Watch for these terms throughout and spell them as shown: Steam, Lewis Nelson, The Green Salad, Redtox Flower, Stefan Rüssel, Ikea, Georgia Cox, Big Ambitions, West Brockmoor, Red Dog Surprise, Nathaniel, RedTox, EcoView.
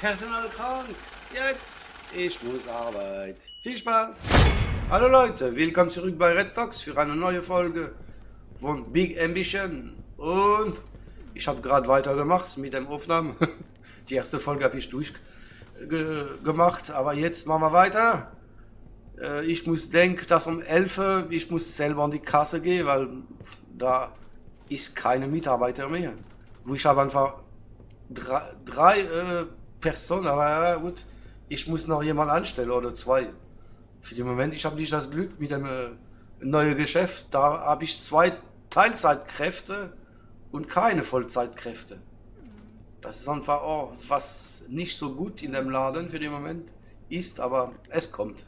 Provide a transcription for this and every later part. Personal krank. Jetzt. Ich muss arbeiten. Viel Spaß. Hallo Leute, willkommen zurück bei RedTox für eine neue Folge von Big Ambition. Und ich habe gerade weitergemacht mit dem Aufnahmen. Die erste Folge habe ich durchgemacht, aber jetzt machen wir weiter. Ich muss denken, dass um 11 Uhr ich muss selber an die Kasse gehen, weil da ist keine Mitarbeiter mehr. Wo ich habe einfach drei Personen, aber ja, gut, ich muss noch jemanden anstellen oder zwei. Für den Moment, ich habe nicht das Glück mit dem neuen Geschäft, da habe ich zwei Teilzeitkräfte und keine Vollzeitkräfte. Das ist einfach auch, was nicht so gut in dem Laden für den Moment ist, aber es kommt.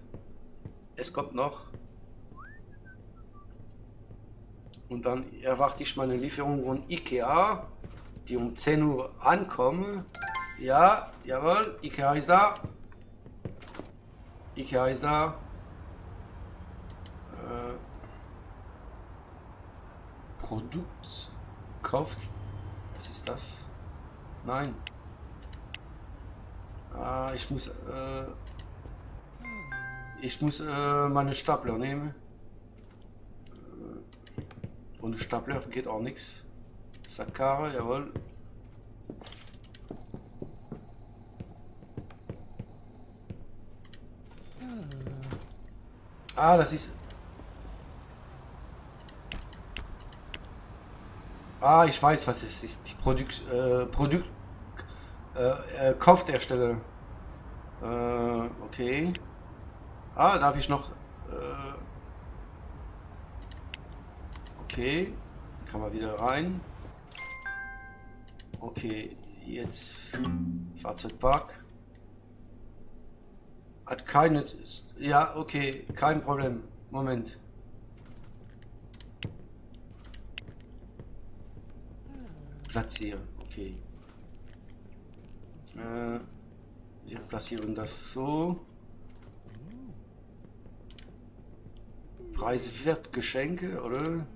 Es kommt noch. Und dann erwarte ich meine Lieferung von Ikea, die um 10 Uhr ankommen. Ja, jawohl, Ikea ist da. Ikea ist da. Produkt kauft. Was ist das? Nein. Ah, ich muss meine Stapler nehmen. Ohne Stapler geht auch nichts. Sakare, jawohl. Ah, das ist... Ah, ich weiß, was es ist. Die Produktkaufhersteller. Okay. Ah, da habe ich noch... Okay, kann man wieder rein. Okay, jetzt Fahrzeugpark. Hat keine... Ja, okay, kein Problem. Moment. Platzieren, okay. Wir platzieren das so. Preiswertgeschenke, oder?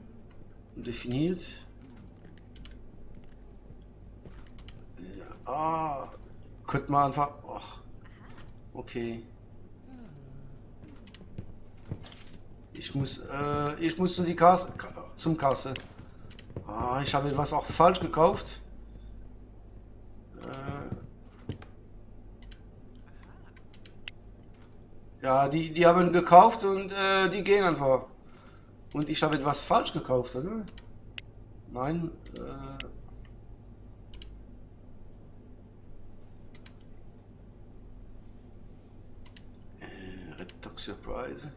Definiert. Ja, ah, könnte man einfach... Och, okay. Ich muss zu die Kasse, zum Kasse. Ah, ich habe etwas auch falsch gekauft. Ja, die haben gekauft und die gehen einfach. Und ich habe etwas falsch gekauft, oder? Nein. Red Dog Surprise.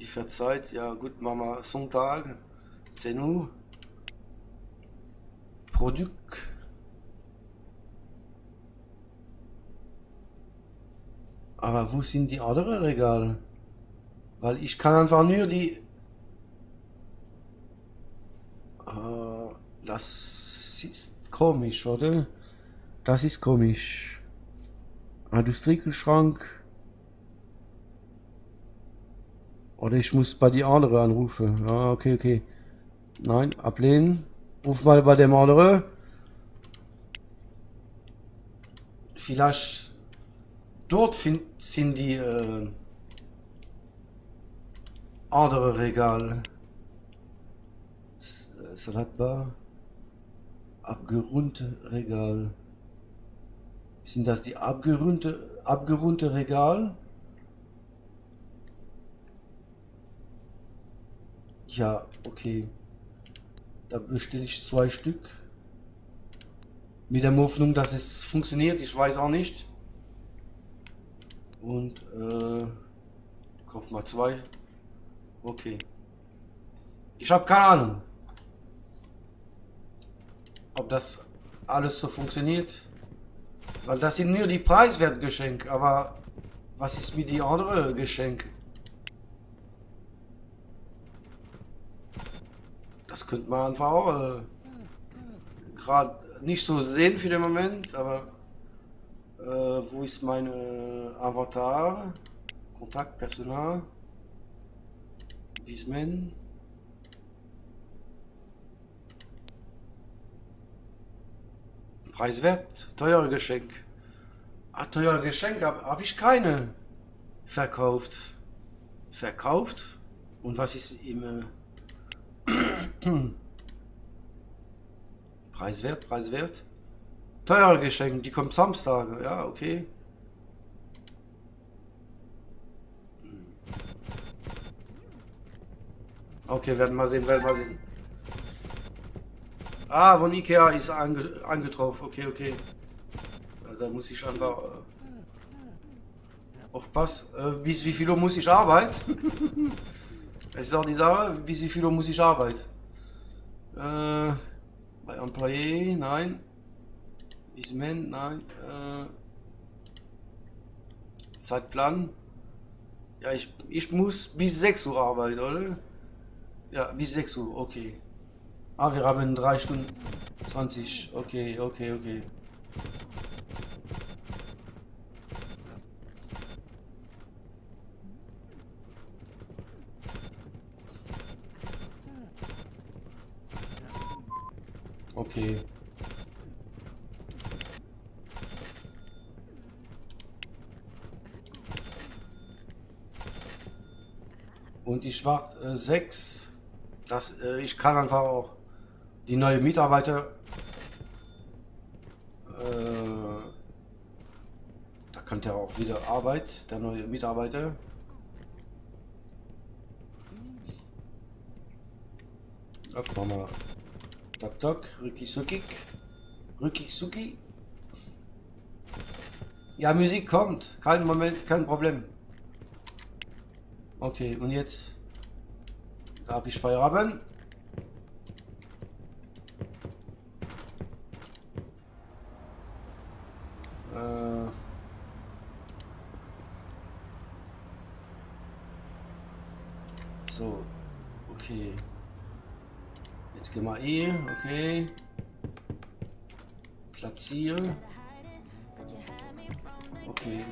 Lieferzeit, ja gut, machen wir Sonntag, 10 Uhr. Produkt. Aber wo sind die anderen Regale? Weil ich kann einfach nur die... Das ist komisch, oder? Das ist komisch. Industriekühlschrank. Oder ich muss bei die andere anrufen. Ah, okay, okay. Nein, ablehnen. Ruf mal bei dem anderen. Vielleicht dort sind die andere Regale. Salatbar. Abgerundete Regal. Sind das die abgerundete Regal? Ja, okay. Da bestelle ich zwei Stück. Mit der Hoffnung, dass es funktioniert. Ich weiß auch nicht. Und, kauf mal zwei. Okay. Ich habe keine Ahnung, ob das alles so funktioniert. Weil das sind nur die Preiswertgeschenke. Aber was ist mit den anderen Geschenken? Das könnte man einfach auch gerade nicht so sehen für den Moment, aber wo ist meine Avatar? Kontakt, Personal, Businessman. Preiswert, teure Geschenk. Ah, teure Geschenke habe ich keine. Verkauft. Verkauft? Und was ist im... Preiswert, preiswert. Teure Geschenke, die kommt Samstag. Ja, okay. Okay, werden mal sehen, werden mal sehen. Ah, von Ikea ist angetroffen. Okay, okay. Da muss ich einfach aufpassen. Bis wie viel Uhr muss ich arbeiten? Es ist auch die Sache, bis wie viel Uhr muss ich arbeiten? Bei Employé, nein. Bis Men, nein. Zeitplan. Ja, ich muss bis 6 Uhr arbeiten, oder? Ja, bis 6 Uhr, okay. Ah, wir haben 3 Stunden 20. Okay, okay, okay. Okay. Und ich warte 6. Das, ich kann einfach auch die neue Mitarbeiter. Da kann der auch wieder Arbeit, der neue Mitarbeiter. Okay, machen wir. Tak tak, Rücki Suki. Ja, Musik kommt. Kein Moment, kein Problem. Okay, und jetzt. Da habe ich Feierabend. So, okay. Jetzt gehen wir okay. Platzieren. Okay.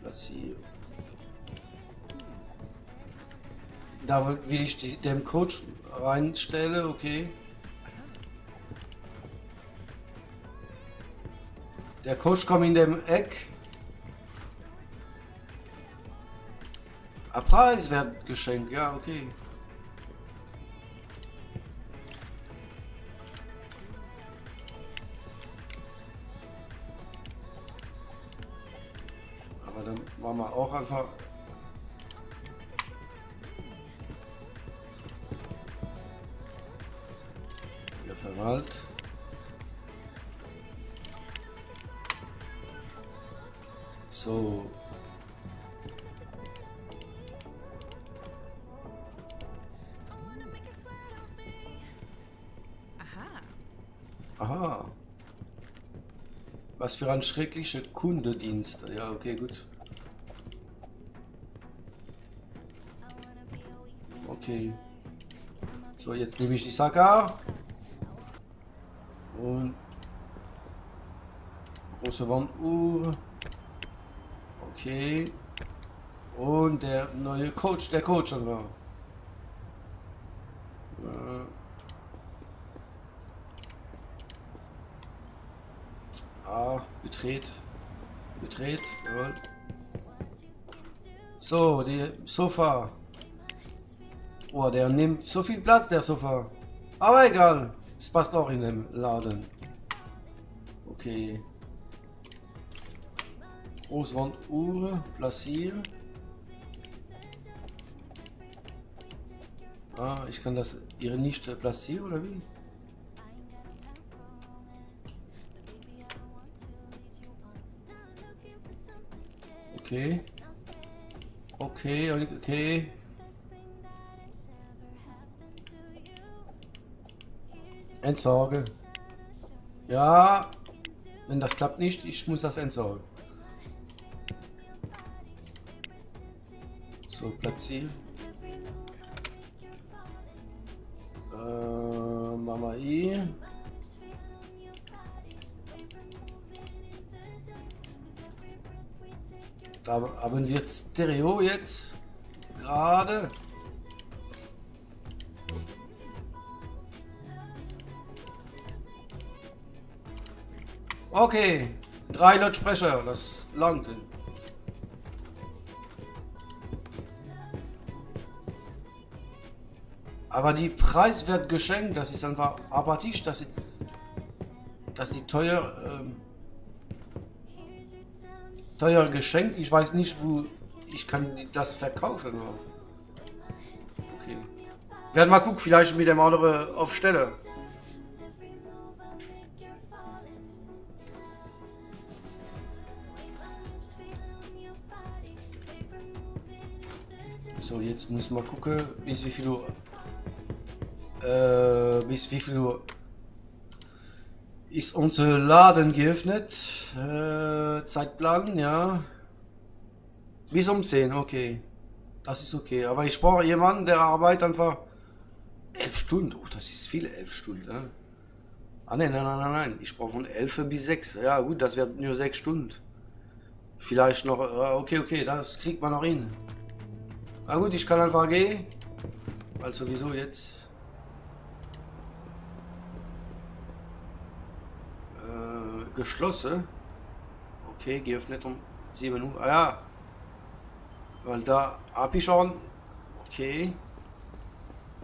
Platzieren. Da will ich den Coach reinstellen, okay. Der Coach kommt in dem Eck. Preiswert Geschenk, ja, okay. Aber dann machen wir auch einfach. Hier Verwalt. So. Aha. Was für ein schrecklicher Kundendienst. Ja, okay, gut. Okay. So, jetzt nehme ich die Sacker. Und... Große Wanduhr. Okay. Und der neue Coach, der Coach war. Betret, jawohl. So, die Sofa. Oh, der nimmt so viel Platz, der Sofa. Aber egal, es passt auch in dem Laden. Okay. Großwanduhr, platzieren. Ah, ich kann das hier nicht platzieren, oder wie? Okay. Okay, okay. Entsorge. Ja, wenn das klappt nicht, ich muss das entsorgen. So, platzieren. Mama I. Da haben wir Stereo jetzt gerade. Okay. 3 Lautsprecher. Das langt. Aber die preiswert geschenkt, das ist einfach abartig, dass die teuer, teuer geschenkt. Ich weiß nicht, wo ich kann das verkaufen. Okay. Werden mal gucken, vielleicht mit dem anderen auf Stelle. So, jetzt muss man gucken, bis wie viel Uhr. Ist unser Laden geöffnet? Zeitplan, ja. Bis um 10, okay. Das ist okay. Aber ich brauche jemanden, der arbeitet einfach 11 Stunden. Oh, das ist viel, 11 Stunden. Ja? Ah, nein. Ich brauche von 11 bis 6. Ja, gut, das wird nur 6 Stunden. Vielleicht noch. Okay, das kriegt man noch hin. Na gut, ich kann einfach gehen. Also, wieso jetzt? Geschlossen. Okay, geöffnet um 7 Uhr. Ah ja. Weil da hab ich schon. Okay.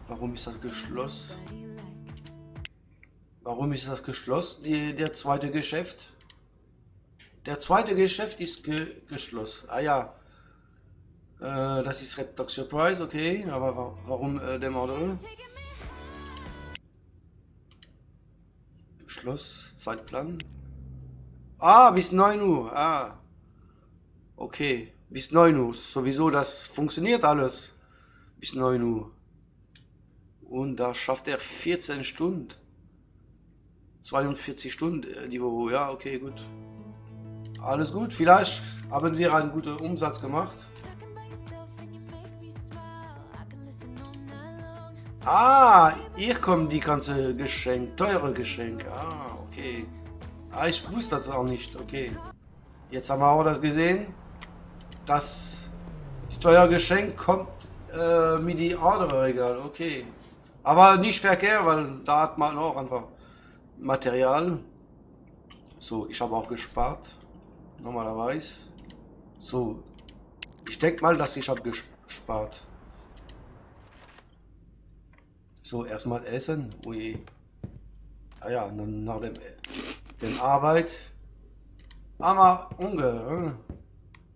Warum ist das geschlossen? Warum ist das geschlossen? Der zweite Geschäft. Der zweite Geschäft ist geschlossen. Ah ja. Das ist Red Dog Surprise. Okay. Aber warum der Mörder? Schloss. Zeitplan. Ah, bis 9 Uhr. Ah. Okay, bis 9 Uhr. Sowieso, das funktioniert alles. Bis 9 Uhr. Und da schafft er 14 Stunden. 42 Stunden die Woche. Ja, okay, gut. Alles gut. Vielleicht haben wir einen guten Umsatz gemacht. Ah, hier kommen die ganzen Geschenke, teure Geschenke. Ah, okay. Ah, ich wusste das auch nicht, okay. Jetzt haben wir auch das gesehen, dass die teure Geschenk kommt mit die andere Regal, okay. Aber nicht verkehrt, weil da hat man auch einfach Material. So, ich habe auch gespart, normalerweise. So, ich denke mal, dass ich habe gespart. So, erstmal essen, ui. Ah ja, dann nach dem... Den Arbeit. Hammer, Unge.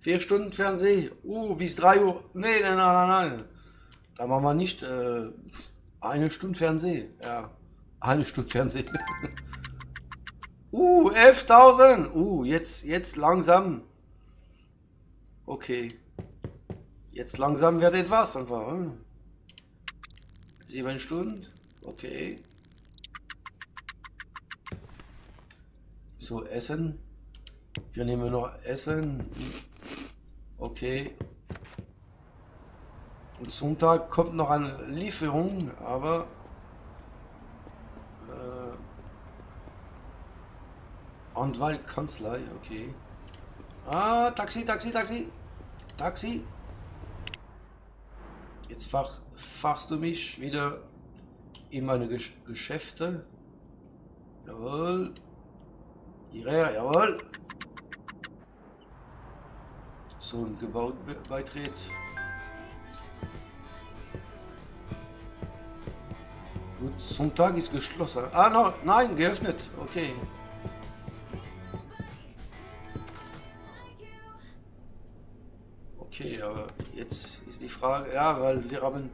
4 Stunden Fernsehen. Bis 3 Uhr. Nee, nein. Da machen wir nicht 1 Stunde Fernsehen. Ja, 1 Stunde Fernsehen. 11.000. Jetzt langsam. Okay. Jetzt langsam wird etwas einfach. 7 Stunden. Okay. So, Essen. Wir nehmen noch Essen. Okay. Und Sonntag kommt noch eine Lieferung, aber Anwaltskanzlei, okay. Ah, Taxi. Jetzt fahrst du mich wieder in meine Geschäfte. Jawohl. Jawohl. So, ein Gebautbeitritt. Gut, Sonntag ist geschlossen. Ah, nein, geöffnet. Okay. Okay, aber jetzt ist die Frage, ja, weil wir haben...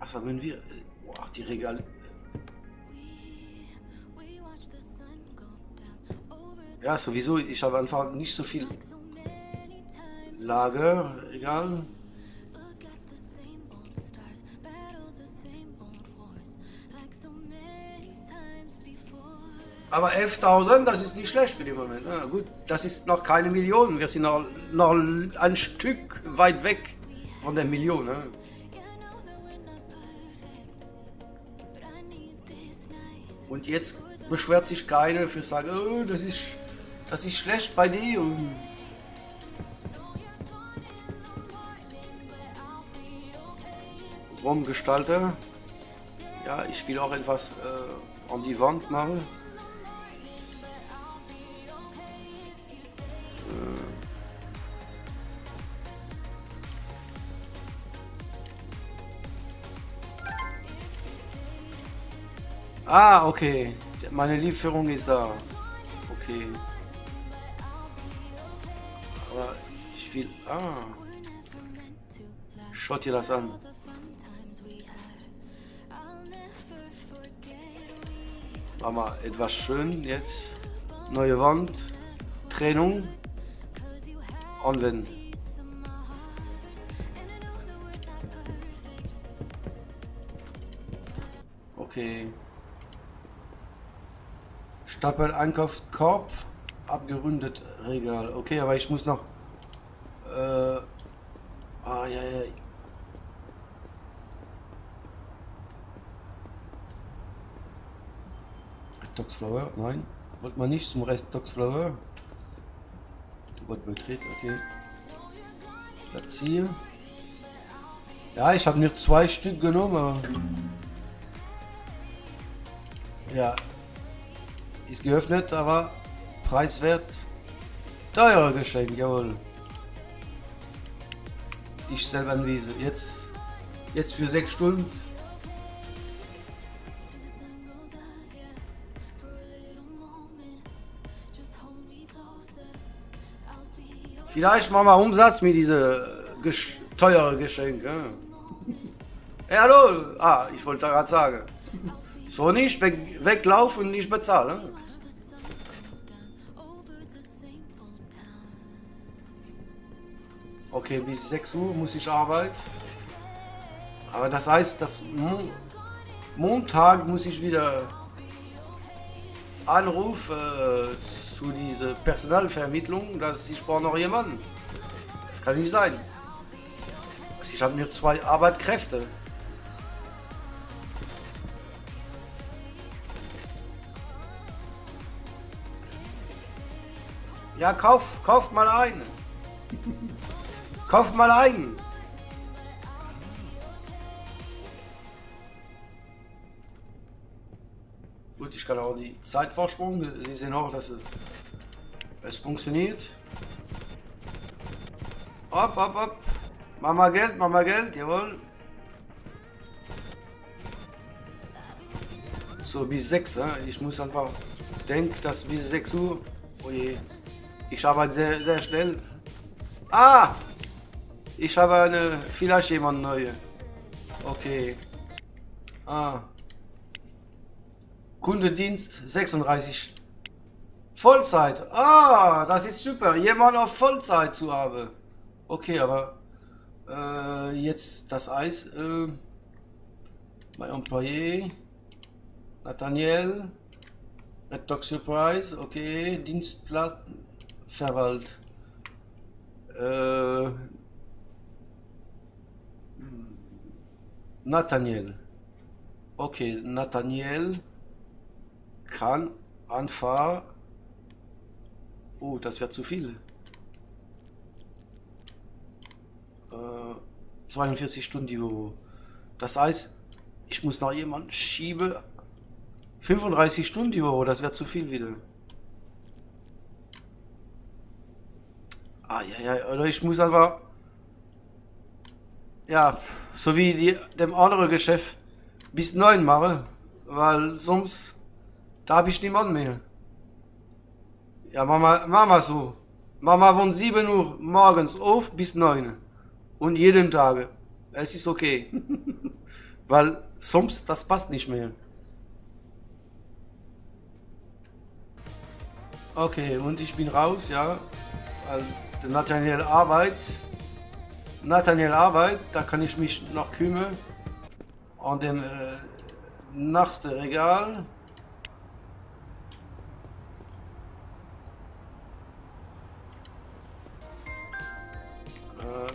Was haben wir? Boah, die Regale... Ja, sowieso, ich habe einfach nicht so viel Lager, egal. Aber 11.000, das ist nicht schlecht für den Moment. Ja, gut, das ist noch keine Million, wir sind noch ein Stück weit weg von der Million. Ja. Und jetzt beschwert sich keiner für sagen, oh, das ist schlecht bei dir. Rumgestalter. Ja, ich will auch etwas an die Wand machen. Ah, okay. Meine Lieferung ist da. Okay. Aber ich will... Ah. Schaut dir das an. Mach mal etwas schön jetzt. Neue Wand. Trennung. Anwenden. Okay. Stapel Einkaufskorb. Abgerundet Regal. Okay, aber ich muss noch... Ah, ja, ja. Redtox Flower? Nein. Wollt man nicht zum Redtox Flower? Wird betritt, okay. Platzieren. Ja, ich habe mir 2 Stück genommen. Ja. Ist geöffnet, aber preiswert. Teurer Geschenk, jawohl. Ich selber anwiese. Jetzt für 6 Stunden. Vielleicht machen wir Umsatz mit diesen teuren Geschenken. Hey, hallo! Ah, ich wollte gerade sagen. So nicht, weglaufen und nicht bezahlen. Okay, bis 6 Uhr muss ich arbeiten. Aber das heißt, dass Montag muss ich wieder Anruf zu dieser Personalvermittlung, dass ich brauche noch jemanden. Das kann nicht sein. Ich habe nur 2 Arbeitskräfte. Ja, kauf mal einen. Kauf mal ein! Gut, ich kann auch die Zeit vorsprungen. Sie sehen auch, dass es funktioniert. Hopp, hopp, hopp! Mach mal Geld, jawohl! So, bis 6, ich muss einfach denken, dass bis 6 Uhr... Oh je, ich arbeite sehr, sehr schnell. Ah! Ich habe eine, vielleicht jemand neue. Okay. Ah. Kundendienst 36. Vollzeit. Ah, das ist super. Jemand auf Vollzeit zu haben. Okay, aber jetzt das Eis. Mein Employé. Nathaniel. Red Dog Surprise. Okay. Dienstplatz. Verwalt. Nathaniel. Okay, Nathaniel kann anfahren. Oh, das wäre zu viel. 42 Stunden die Woche. Das heißt, ich muss noch jemanden schieben. 35 Stunden die Woche, das wäre zu viel wieder. Ah, ja, ja, oder ich muss einfach... Ja, so wie dem anderen Geschäft bis 9 mache, weil sonst, da habe ich niemanden mehr. Ja, Mama so. Mama von 7 Uhr morgens auf bis 9 und jeden Tag. Es ist okay, weil sonst, das passt nicht mehr. Okay, und ich bin raus, ja, weil der Nathaniel arbeitet. Nathaniel Arbeit, da kann ich mich noch kümmern. An dem nächsten Regal.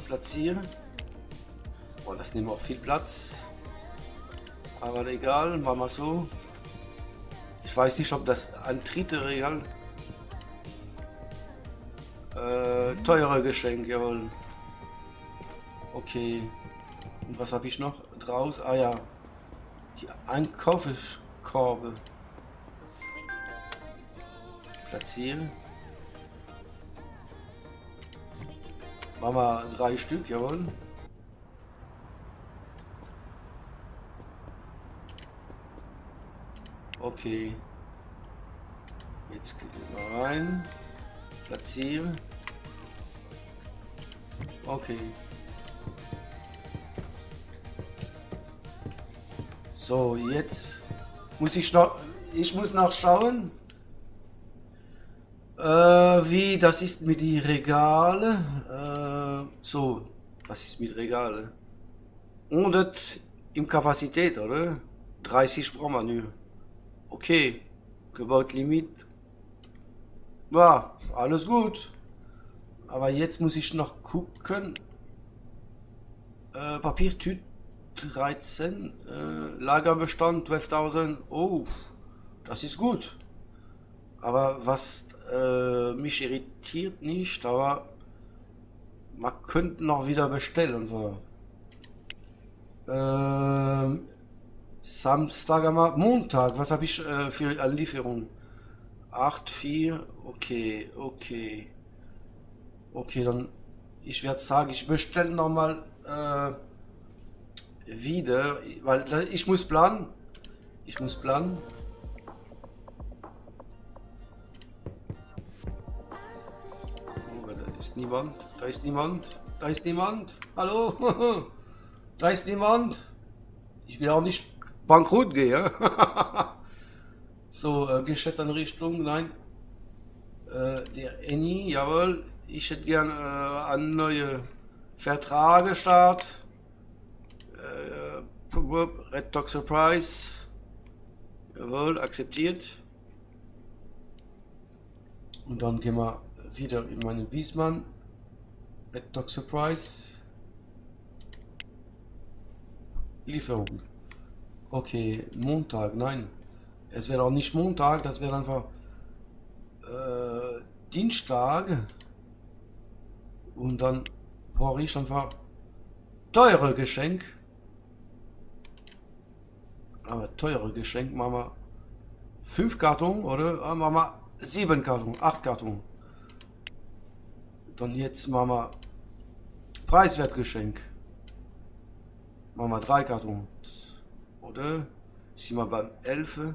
Platzieren. Oh, das nimmt auch viel Platz. Aber egal, machen wir so. Ich weiß nicht, ob das ein drittes Regal. Teure Geschenk, jawohl. Okay, und was habe ich noch draus? Ah ja, die Einkaufskörbe. Platzieren. Machen wir 3 Stück, jawohl. Okay. Jetzt gucken wir mal rein. Platzieren. Okay. So, jetzt muss ich noch... Ich muss nachschauen, wie das ist mit den Regale. So, was ist mit Regale? 100 im Kapazität, oder? 30 braucht man nur. Okay, Gebäudelimit. Ja, alles gut. Aber jetzt muss ich noch gucken. Papiertüte 13, Lagerbestand 12.000. Oh, das ist gut. Aber was mich irritiert nicht, aber man könnte noch wieder bestellen. So. Samstag, am Montag, was habe ich für Anlieferung? 8,4, okay, dann ich werde sagen, ich bestelle nochmal wieder, weil ich muss planen, Oh, da ist niemand, hallo, da ist niemand, ich will auch nicht bankrott gehen. So, Geschäftsanrichtung, nein. Der Annie, jawohl. Ich hätte gern einen neuen Vertrag gestartet. Red Dog Surprise. Jawohl, akzeptiert. Und dann gehen wir wieder in meinen Wiesmann. Red Dog Surprise. Lieferung. Okay, Montag, nein. Es wäre auch nicht Montag, das wäre einfach Dienstag. Und dann brauche ich einfach teure Geschenk. Aber teure Geschenk machen wir 5 Karton oder machen wir 7 Karton, 8 Karton. Dann jetzt machen wir Preiswertgeschenk. Machen wir 3 Kartons. Oder sind wir beim 11.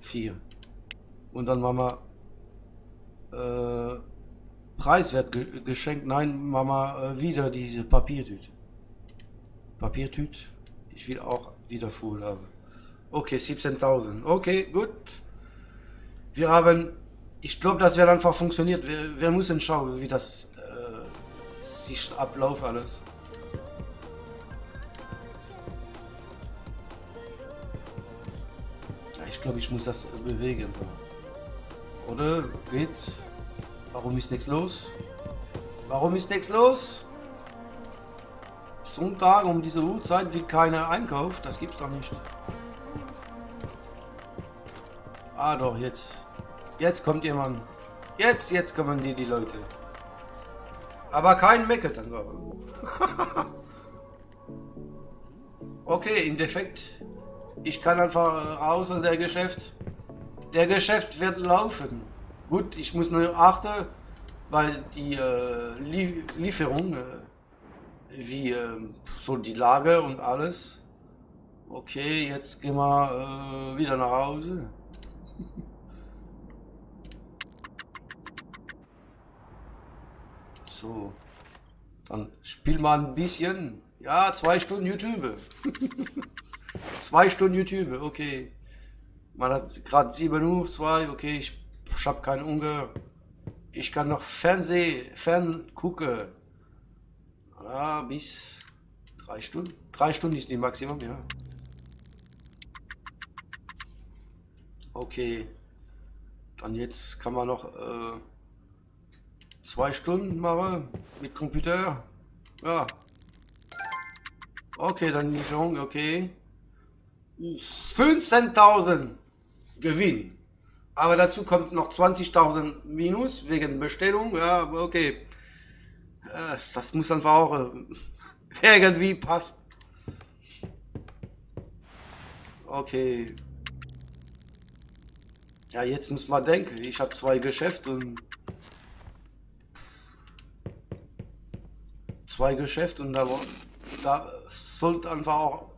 4. Und dann machen wir Preiswertgeschenk. Nein, machen wir wieder diese Papiertüte. Ich will auch wieder voll haben. Okay, 17.000. Okay, gut. Wir haben... Ich glaube, das wird einfach funktioniert. Wir müssen schauen, wie das sich abläuft alles. Ich glaube, ich muss das bewegen. Oder? Geht's? Warum ist nichts los? Sonntag um diese Uhrzeit will keiner einkaufen. Das gibt's doch nicht. Ah doch, jetzt. Jetzt kommt jemand. Jetzt kommen die Leute. Aber kein meckert dann. Okay, im Defekt. Ich kann einfach raus aus der Geschäft. Der Geschäft wird laufen. Gut, ich muss nur achten, weil die Lieferung, wie so die Lage und alles. Okay, jetzt gehen wir wieder nach Hause. So, dann spiel mal ein bisschen. Ja, 2 Stunden YouTube. 2 Stunden YouTube, okay. Man hat gerade 7 Uhr, 2, okay, ich habe keinen Hunger. Ich kann noch Fern gucken. Ah, bis 3 Stunden. 3 Stunden ist die Maximum, ja. Okay. Dann jetzt kann man noch 2 Stunden machen mit Computer. Ja. Okay, dann Lieferung, okay. 15.000 Gewinn, aber dazu kommt noch 20.000 Minus wegen Bestellung. Ja, okay, das muss einfach auch irgendwie passt. Okay, ja, jetzt muss man denken, ich habe 2 Geschäfte und da sollte einfach auch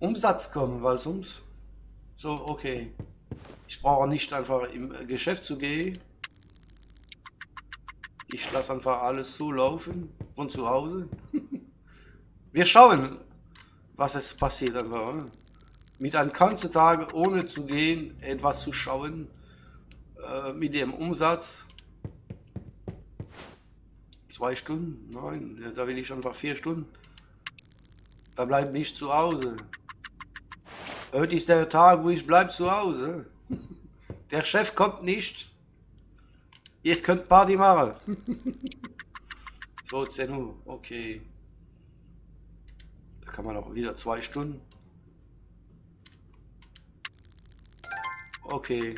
Umsatz kommen, weil sonst So, okay. Ich brauche nicht einfach im Geschäft zu gehen. Ich lasse einfach alles so laufen von zu Hause. Wir schauen, was es passiert einfach. Mit einem ganzen Tag ohne zu gehen, etwas zu schauen, mit dem Umsatz. 2 Stunden? Nein, da will ich einfach 4 Stunden. Da bleibe ich zu Hause. Heute ist der Tag, wo ich bleibe zu Hause. Der Chef kommt nicht. Ihr könnt Party machen. So, 10 Uhr, okay. Da kann man auch wieder 2 Stunden. Okay.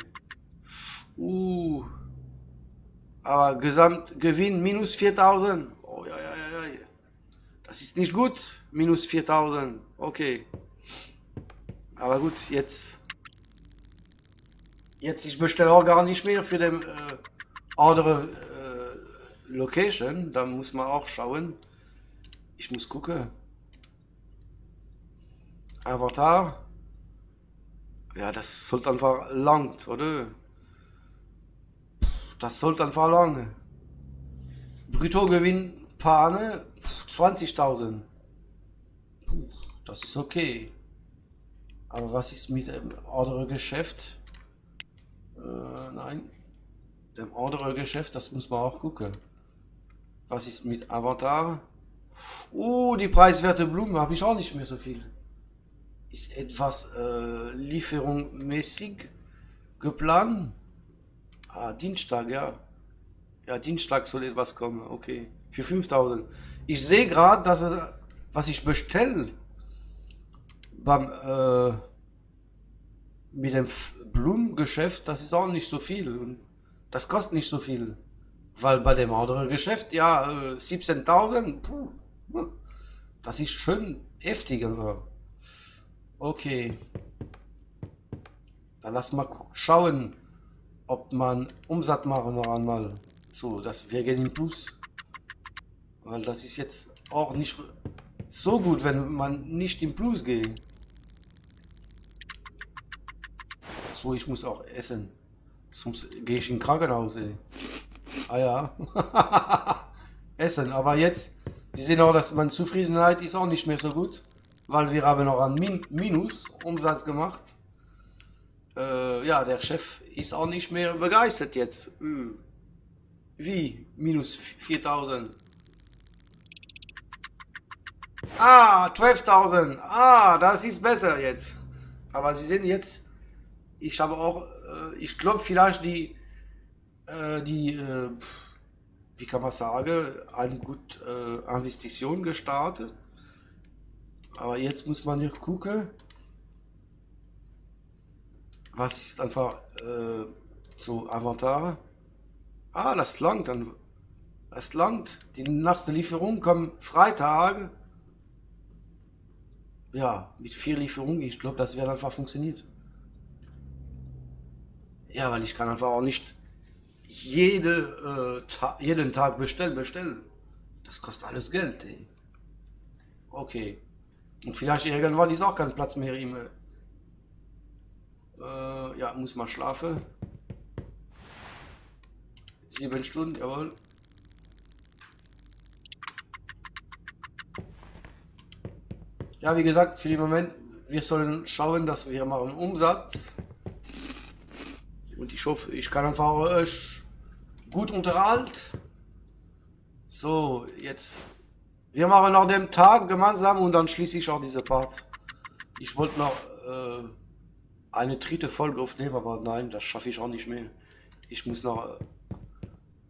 Aber Gesamtgewinn minus 4.000. Oh ja, ja, ja, ja. Das ist nicht gut. Minus 4.000. Okay. Aber gut, jetzt. Jetzt, ich bestelle auch gar nicht mehr für den andere Location. Da muss man auch schauen. Ich muss gucken. Avatar. Ja, das sollte einfach lang, oder? Das sollte einfach lang. Bruttogewinn Pane 20.000. Das ist okay. Aber was ist mit dem anderen Geschäft? Nein. Dem anderen Geschäft, das muss man auch gucken. Was ist mit Avatar? Oh, die preiswerte Blumen habe ich auch nicht mehr so viel. Ist etwas lieferungsmäßig geplant. Ah, Dienstag, ja. Ja, Dienstag soll etwas kommen, okay. Für 5.000. Ich sehe gerade, dass es, was ich bestelle, beim, mit dem Blumengeschäft, das ist auch nicht so viel. Und das kostet nicht so viel. Weil bei dem anderen Geschäft, ja, 17.000, das ist schön heftig einfach. Okay. Dann lass mal schauen, ob man Umsatz machen noch einmal. So, dass wir gehen in Plus. Weil das ist jetzt auch nicht so gut, wenn man nicht in Plus geht. So, ich muss auch essen. Sonst gehe ich in Krankenhaus, ey. Ah ja. Essen, aber jetzt, Sie sehen auch, dass meine Zufriedenheit ist auch nicht mehr so gut. Weil wir haben noch einen Minus-Umsatz gemacht. Ja, der Chef ist auch nicht mehr begeistert jetzt. Wie? Minus 4.000. Ah, 12.000. Ah, das ist besser jetzt. Aber Sie sehen jetzt, ich habe auch, ich glaube vielleicht die wie kann man sagen, eine gute Investition gestartet. Aber jetzt muss man hier gucken, was ist einfach so Avatar. Ah, das langt dann. Das langt. Die nächste Lieferung kommt Freitag. Ja, mit 4 Lieferungen. Ich glaube, das wird einfach funktioniert. Ja, weil ich kann einfach auch nicht jeden Tag bestellen. Das kostet alles Geld, ey. Okay. Und vielleicht irgendwann ist auch kein Platz mehr im. Ja, muss mal schlafen. 7 Stunden, jawohl. Ja, wie gesagt, für den Moment, wir sollen schauen, dass wir machen Umsatz. Und ich hoffe, ich kann einfach euch gut unterhalten. So, jetzt. Wir machen noch den Tag gemeinsam und dann schließe ich auch diese Part. Ich wollte noch eine dritte Folge aufnehmen, aber nein, das schaffe ich auch nicht mehr. Ich muss noch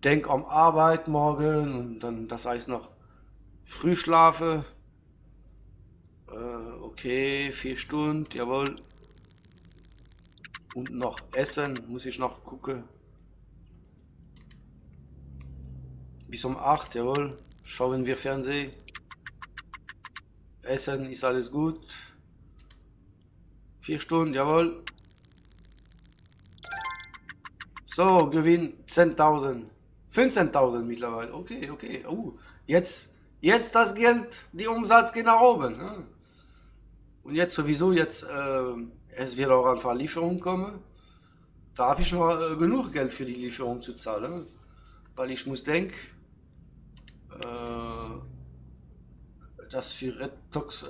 denk um Arbeit morgen und dann, das heißt noch früh schlafe. Okay, 4 Stunden, jawohl. Und noch essen, muss ich noch gucken. Bis um 8, jawohl. Schauen wir Fernsehen. Essen ist alles gut. 4 Stunden, jawohl. So, Gewinn 10.000. 15.000 mittlerweile. Okay, okay. Jetzt das Geld, die Umsatz geht nach oben. Und jetzt sowieso, jetzt Es wird auch einfach Lieferung kommen. Da habe ich noch genug Geld für die Lieferung zu zahlen. Weil ich muss denken, dass für Redtox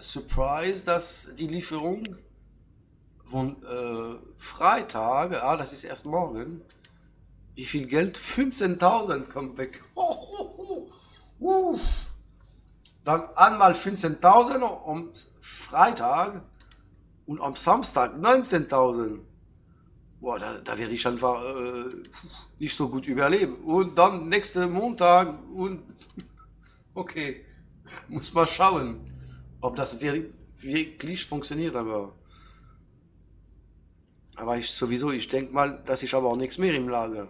Surprise, dass die Lieferung von Freitag, ah, das ist erst morgen, wie viel Geld? 15.000 kommt weg. Dann einmal 15.000 am Freitag und am Samstag 19.000. Boah, da werde ich einfach nicht so gut überleben. Und dann nächsten Montag und okay, muss mal schauen, ob das wirklich funktioniert. Aber ich sowieso, ich denke mal, dass ich aber auch nichts mehr im Lager.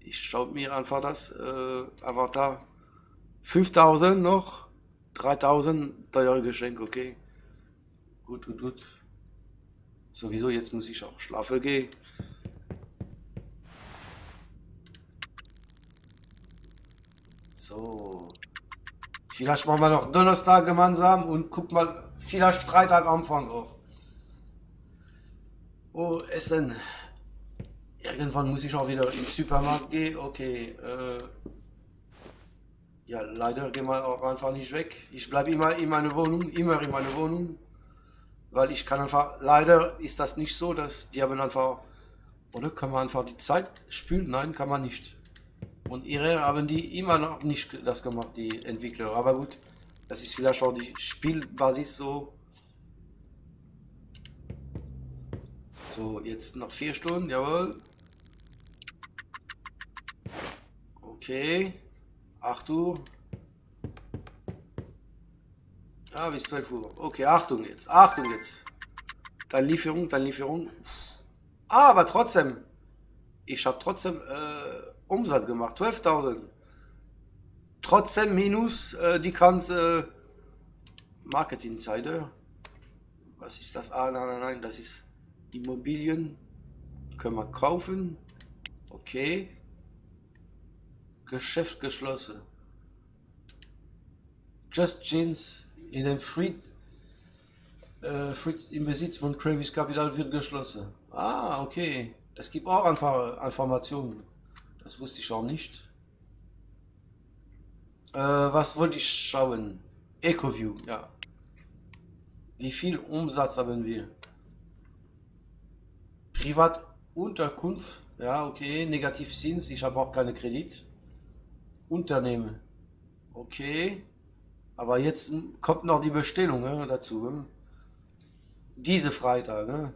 Ich schaue mir einfach das einfach da 5.000 noch, 3.000 teure Geschenk, okay. Gut. Sowieso, jetzt muss ich auch schlafen gehen. So. Vielleicht machen wir noch Donnerstag gemeinsam und guck mal, vielleicht Freitag anfangen auch. Oh, Essen. Irgendwann muss ich auch wieder im Supermarkt gehen. Okay. Ja, leider gehen wir auch einfach nicht weg. Ich bleibe immer in meiner Wohnung. Weil ich kann einfach, leider ist das nicht so, dass die haben einfach, oder kann man einfach die Zeit spülen? Nein, kann man nicht. Und ihre haben die immer noch nicht das gemacht, die Entwickler. Aber gut, das ist vielleicht auch die Spielbasis so. So, jetzt noch 4 Stunden, jawohl. Okay, 8 Uhr. Ja, bis 12 Uhr. Okay, Achtung jetzt. Dann Lieferung. Ah, aber trotzdem. Ich habe trotzdem Umsatz gemacht. 12.000. Trotzdem minus die ganze Marketing-Seite. Was ist das? Ah, nein. Das ist Immobilien. Können wir kaufen. Okay. Geschäft geschlossen. Just Jeans. In dem Fried, im Besitz von Travis Capital wird geschlossen. Ah, okay. Es gibt auch einfach Informationen. Das wusste ich auch nicht. Was wollte ich schauen? EcoView, ja. Wie viel Umsatz haben wir? Privatunterkunft, ja, okay. Negativzins, ich habe auch keine Kredit. Unternehmen, okay. Aber jetzt kommt noch die Bestellung dazu. Diese Freitag.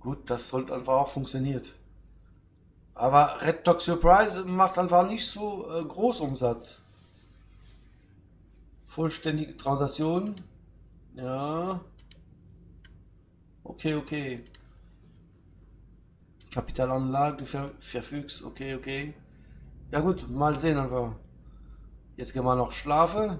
Gut, das sollte einfach auch funktionieren. Aber Red Dog Surprise macht einfach nicht so groß Umsatz. Vollständige Transaktionen. Ja. Okay. Kapitalanlage, du verfügst. Okay. Ja gut, mal sehen einfach. Jetzt gehen wir noch schlafen.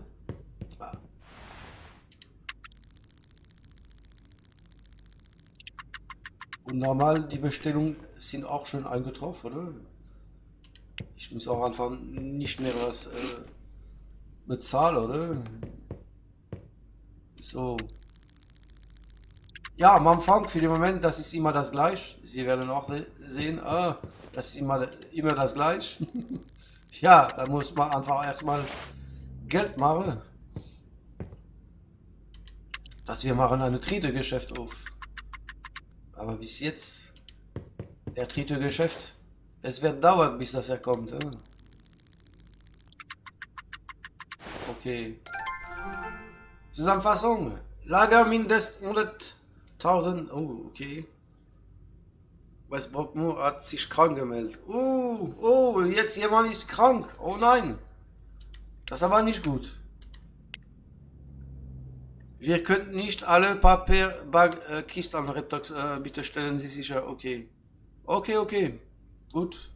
Und normal, die Bestellungen sind auch schon eingetroffen, oder? Ich muss auch einfach nicht mehr was bezahlen, oder? So. Ja, am Anfang, für den Moment, das ist immer das Gleiche. Sie werden auch sehen, das ist immer das Gleiche. Ja, da muss man einfach erstmal Geld machen. Dass wir machen eine dritte Geschäft auf. Aber bis jetzt, der dritte Geschäft, es wird dauern, bis das herkommt. Okay. Zusammenfassung. Lager mindestens 100.000. Oh, okay. West Brockmoor hat sich krank gemeldet. Jetzt jemand ist krank. Oh nein. Das ist aber nicht gut. Wir könnten nicht alle Papierkisten an Redtox, bitte stellen Sie sicher. Okay. Gut.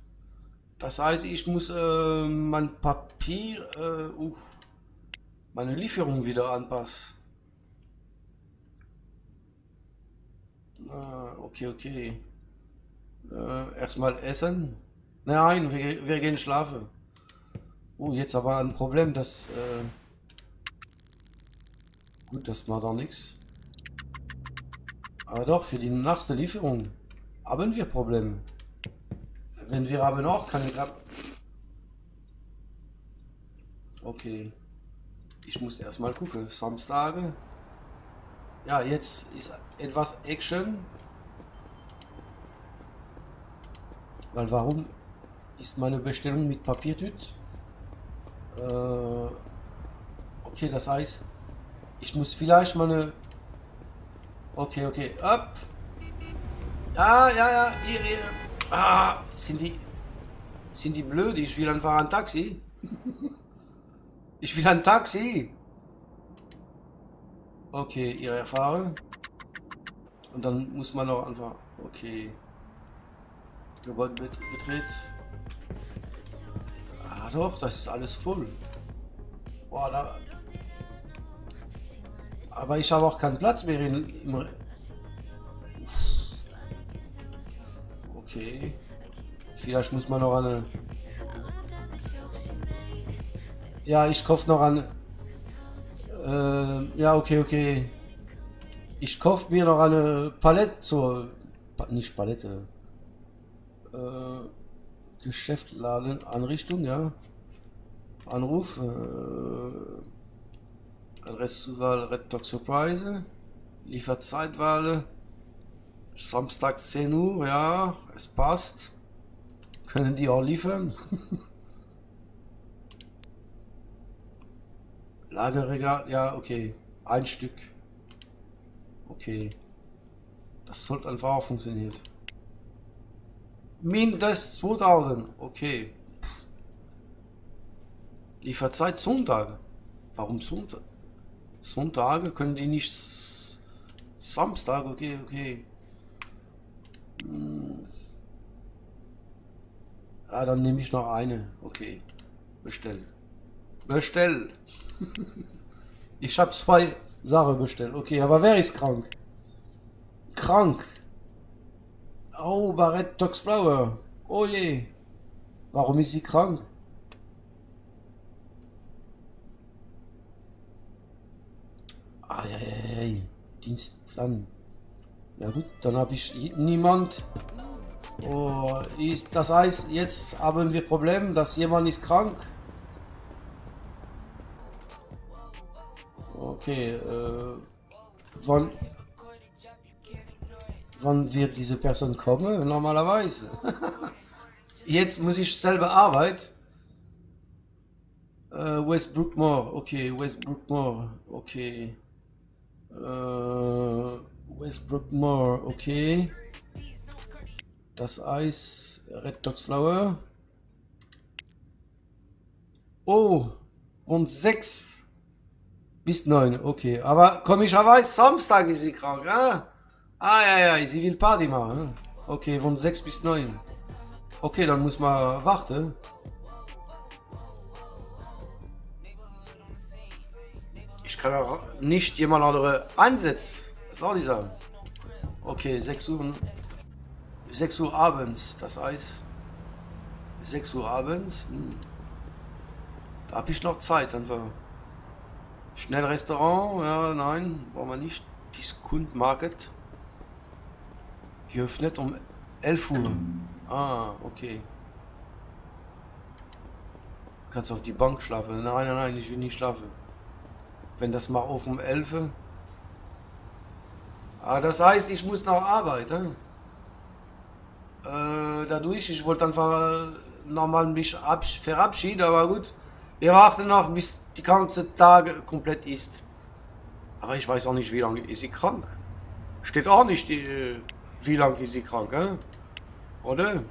Das heißt, ich muss mein Papier, meine Lieferung wieder anpassen. Okay. Erstmal essen. Nein, wir gehen schlafen. Oh, jetzt aber ein Problem, dass... Gut, das macht auch nichts. Aber doch, für die nächste Lieferung haben wir Probleme. Wenn wir haben auch keine... Okay. Ich muss erstmal gucken. Samstage. Ja, jetzt ist etwas Action. Weil warum ist meine Bestellung mit Papiertüt? Okay, das heißt, ich muss vielleicht meine... Okay, okay, ab. Ja. Sind die blöd? Ich will einfach ein Taxi. Ich will ein Taxi. Okay, ihre Erfahrung. Und dann muss man noch einfach... Okay. Gebäude betritt. Ah doch, das ist alles voll. Boah, da... Aber ich habe auch keinen Platz mehr im... Okay. Vielleicht muss man noch eine... Ja, ich kaufe noch eine... ja, okay. Ich kaufe mir noch eine Palette zur... nicht Palette. Geschäftsladen, Anrichtung, ja. Anruf. Adresszuwahl, Red Dog Surprise, Lieferzeitwahl, Samstag 10 Uhr, ja, es passt. Können die auch liefern? Lagerregal, ja, okay, ein Stück. Okay, das sollte einfach auch funktionieren. Mindestens 2000, okay. Lieferzeit Sonntag. Warum Sonntag? Sonntage können die nicht Samstag, okay. Ja, dann nehme ich noch eine. Okay. Bestell! Ich habe 2 Sachen bestellt. Okay, aber wer ist krank? Oh, bei Redtox Flower. Oh je. Warum ist sie krank? Eieiei, Dienstplan. Ja gut, dann habe ich niemand. Oh, das heißt, jetzt haben wir Problem, dass jemand ist krank. Okay, wann wird diese Person kommen? Normalerweise. Jetzt muss ich selber arbeiten. Westbrookmore, okay. Westbrookmore, okay. Das Eis, Redtox Flower. Oh, von 6 bis 9, okay. Aber komischerweise Samstag ist sie krank, ah? Ja, sie will Party machen. Okay, von 6 bis 9. Okay, dann muss man warten. Ich kann auch nicht jemand andere einsetzen. Das ist auch die Sache. Okay, 6 Uhr. 6 Uhr abends, das heißt. 6 Uhr abends. Da habe ich noch Zeit. Einfach. Schnell Restaurant. Ja, nein, brauchen wir nicht. Discount Market. Geöffnet um 11 Uhr. Ah, okay. Du kannst auf die Bank schlafen. Nein, ich will nicht schlafen. Wenn das mal auf um 11. Ah, das heißt, ich muss noch arbeiten. Dadurch, ich wollte einfach nochmal mich verabschieden, aber gut. Wir warten noch, bis die ganze Tag komplett ist. Aber ich weiß auch nicht, wie lange ist sie krank. Steht auch nicht, wie lange ist sie krank, oder?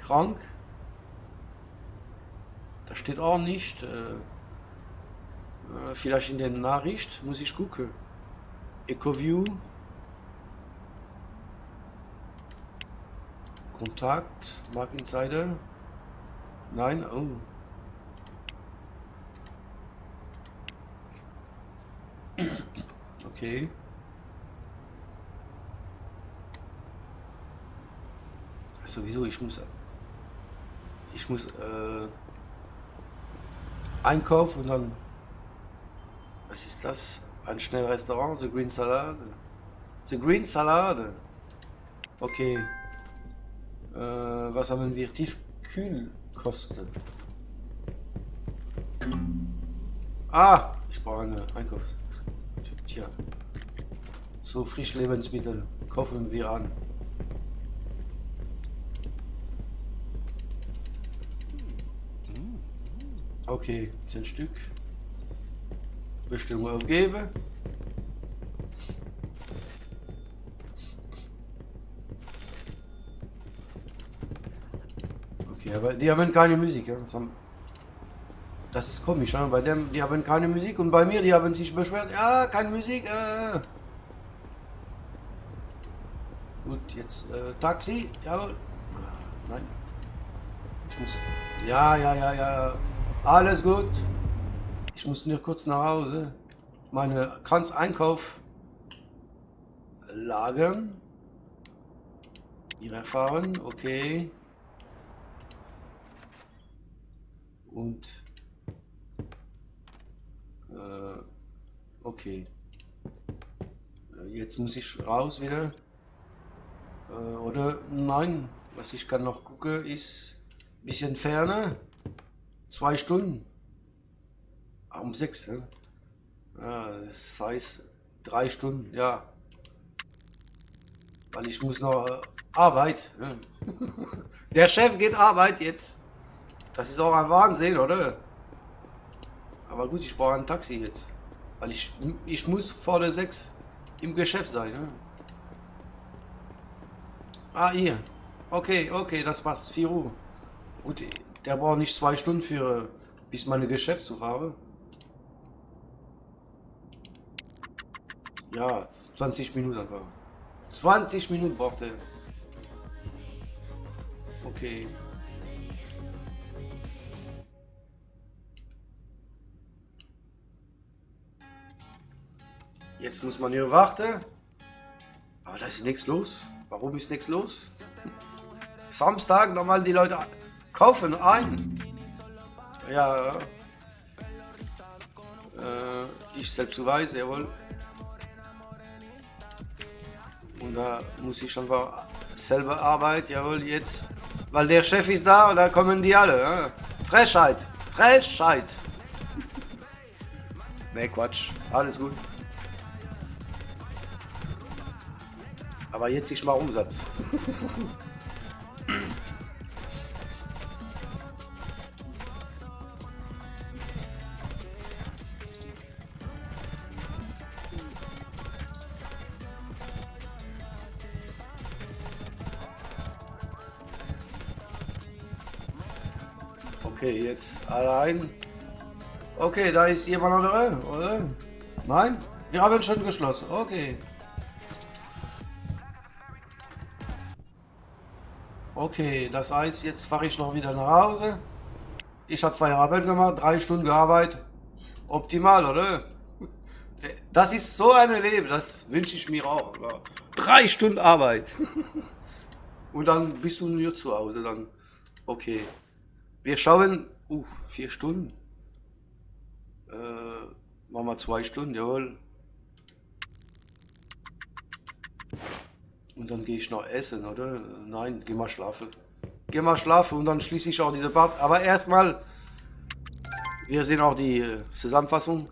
Krank? Das steht auch nicht. Vielleicht in der Nachricht muss ich gucken. EcoView. Kontakt. Mark Insider. Nein. Oh. Okay. Sowieso, ich muss einkaufen und dann. Was ist das? Ein Schnellrestaurant, The Green Salad. The Green Salad. Okay. Was haben wir? Tiefkühlkosten. Ah! Ich brauche eine Einkaufs... Tja. So, Frischlebensmittel kaufen wir an. Okay, 10 Stück. Bestimmung aufgeben. Okay, aber die haben keine Musik. Ja? Das ist komisch, ja? Bei dem, die haben keine Musik und bei mir, die haben sich beschwert, ja, keine Musik. Gut, jetzt Taxi, jawohl. Nein. Ich muss. Ja. Alles gut. Ich muss nur kurz nach Hause meine ganzen Einkauf lagern. Hier fahren, okay. Und okay. Jetzt muss ich raus wieder. Oder nein, was ich kann noch gucken ist ein bisschen ferner. 2 Stunden. Um 6. Ja? Ja, das heißt 3 Stunden, ja. Weil ich muss noch Arbeit. Ja. Der Chef geht Arbeit jetzt. Das ist auch ein Wahnsinn, oder? Aber gut, ich brauche ein Taxi jetzt. Weil ich muss vor der 6 im Geschäft sein. Ja. Ah, hier. Okay, das passt. 4 Uhr. Gut, der braucht nicht 2 Stunden für, bis meine Geschäft zu fahren. Ja, 20 Minuten einfach. 20 Minuten braucht er. Okay. Jetzt muss man hier warten. Aber da ist nichts los. Warum ist nichts los? Samstag nochmal die Leute kaufen ein. Ja. Ich selbst weiß, jawohl. Und da muss ich einfach selber arbeiten, jawohl, jetzt. Weil der Chef ist da und da kommen die alle. Ja? Frechheit! Frechheit! Ne, Quatsch. Alles gut. Aber jetzt ich mal Umsatz. Okay, jetzt allein. Okay, da ist jemand anderer, oder? Nein? Wir haben schon geschlossen. Okay. Okay, das heißt, jetzt fahre ich noch wieder nach Hause. Ich habe Feierabend gemacht, 3 Stunden gearbeitet. Optimal, oder? Das ist so ein Leben, das wünsche ich mir auch. Oder? 3 Stunden Arbeit. Und dann bist du nur zu Hause. Dann. Okay. Wir schauen. 4 Stunden. Machen wir 2 Stunden, jawohl. Und dann gehe ich noch essen, oder? Nein, geh mal schlafen. Geh mal schlafen und dann schließe ich auch diese Part. Aber erstmal, wir sehen auch die Zusammenfassung.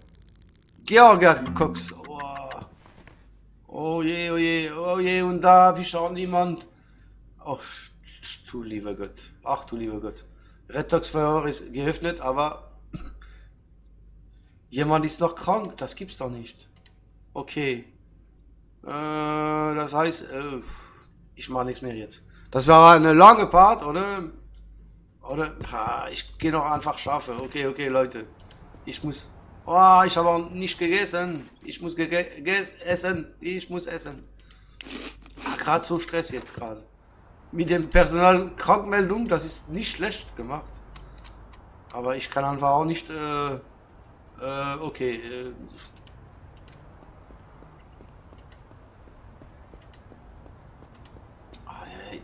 Georgia Cox. Oh je, oh je, oh je. Und da habe ich auch niemand. Ach, du lieber Gott. Ach, du lieber Gott. Redtox Flower ist geöffnet, aber jemand ist noch krank. Das gibt's doch nicht. Okay. Das heißt, ich mache nichts mehr jetzt. Das war eine lange Part, oder? Oder? Ich gehe noch einfach schlafen. Okay, Leute. Ich muss. Oh, ich habe auch nicht gegessen. Ich muss essen. Ich muss essen. Gerade so Stress jetzt gerade. Mit dem Personal Krankmeldung, das ist nicht schlecht gemacht. Aber ich kann einfach auch nicht. Okay.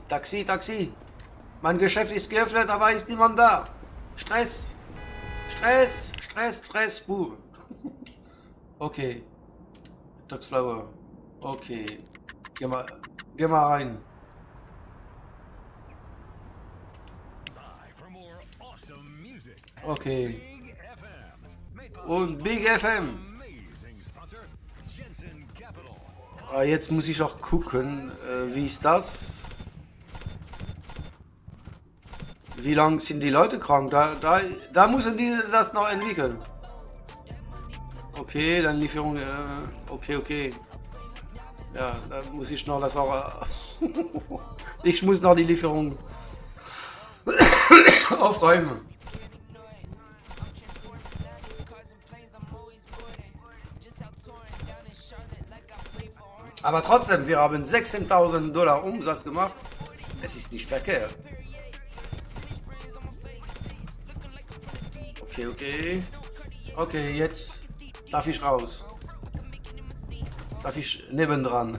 Taxi, Taxi. Mein Geschäft ist geöffnet, aber ist niemand da. Stress. Stress pur. Okay. Redtox Flower. Okay. Geh mal rein. Okay. Und Big FM. Jetzt muss ich auch gucken, wie ist das? Wie lang sind die Leute krank? Da müssen die das noch entwickeln. Okay, dann Lieferung. Okay. Ja, da muss ich noch das auch. Ich muss noch die Lieferung aufräumen. Aber trotzdem, wir haben 16.000 Dollar Umsatz gemacht. Es ist nicht verkehrt. Okay. Okay, jetzt darf ich raus. Darf ich nebendran.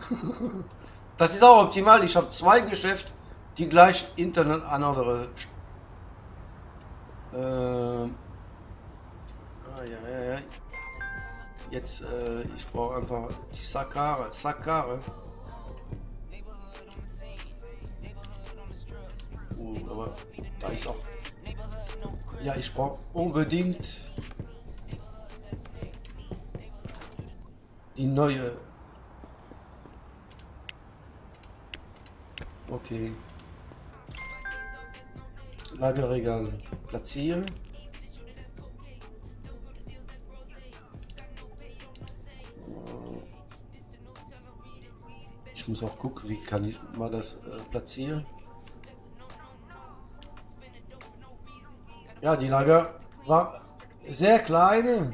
Das ist auch optimal. Ich habe zwei Geschäfte, die gleich Internet an andere. Ja. Jetzt, ich brauche einfach die Sakare. Aber da ist auch. Ja, ich brauche unbedingt die neue. Okay. Lagerregal platzieren. Ich muss auch gucken, wie kann ich mal das platzieren. Ja, die Lager war sehr klein.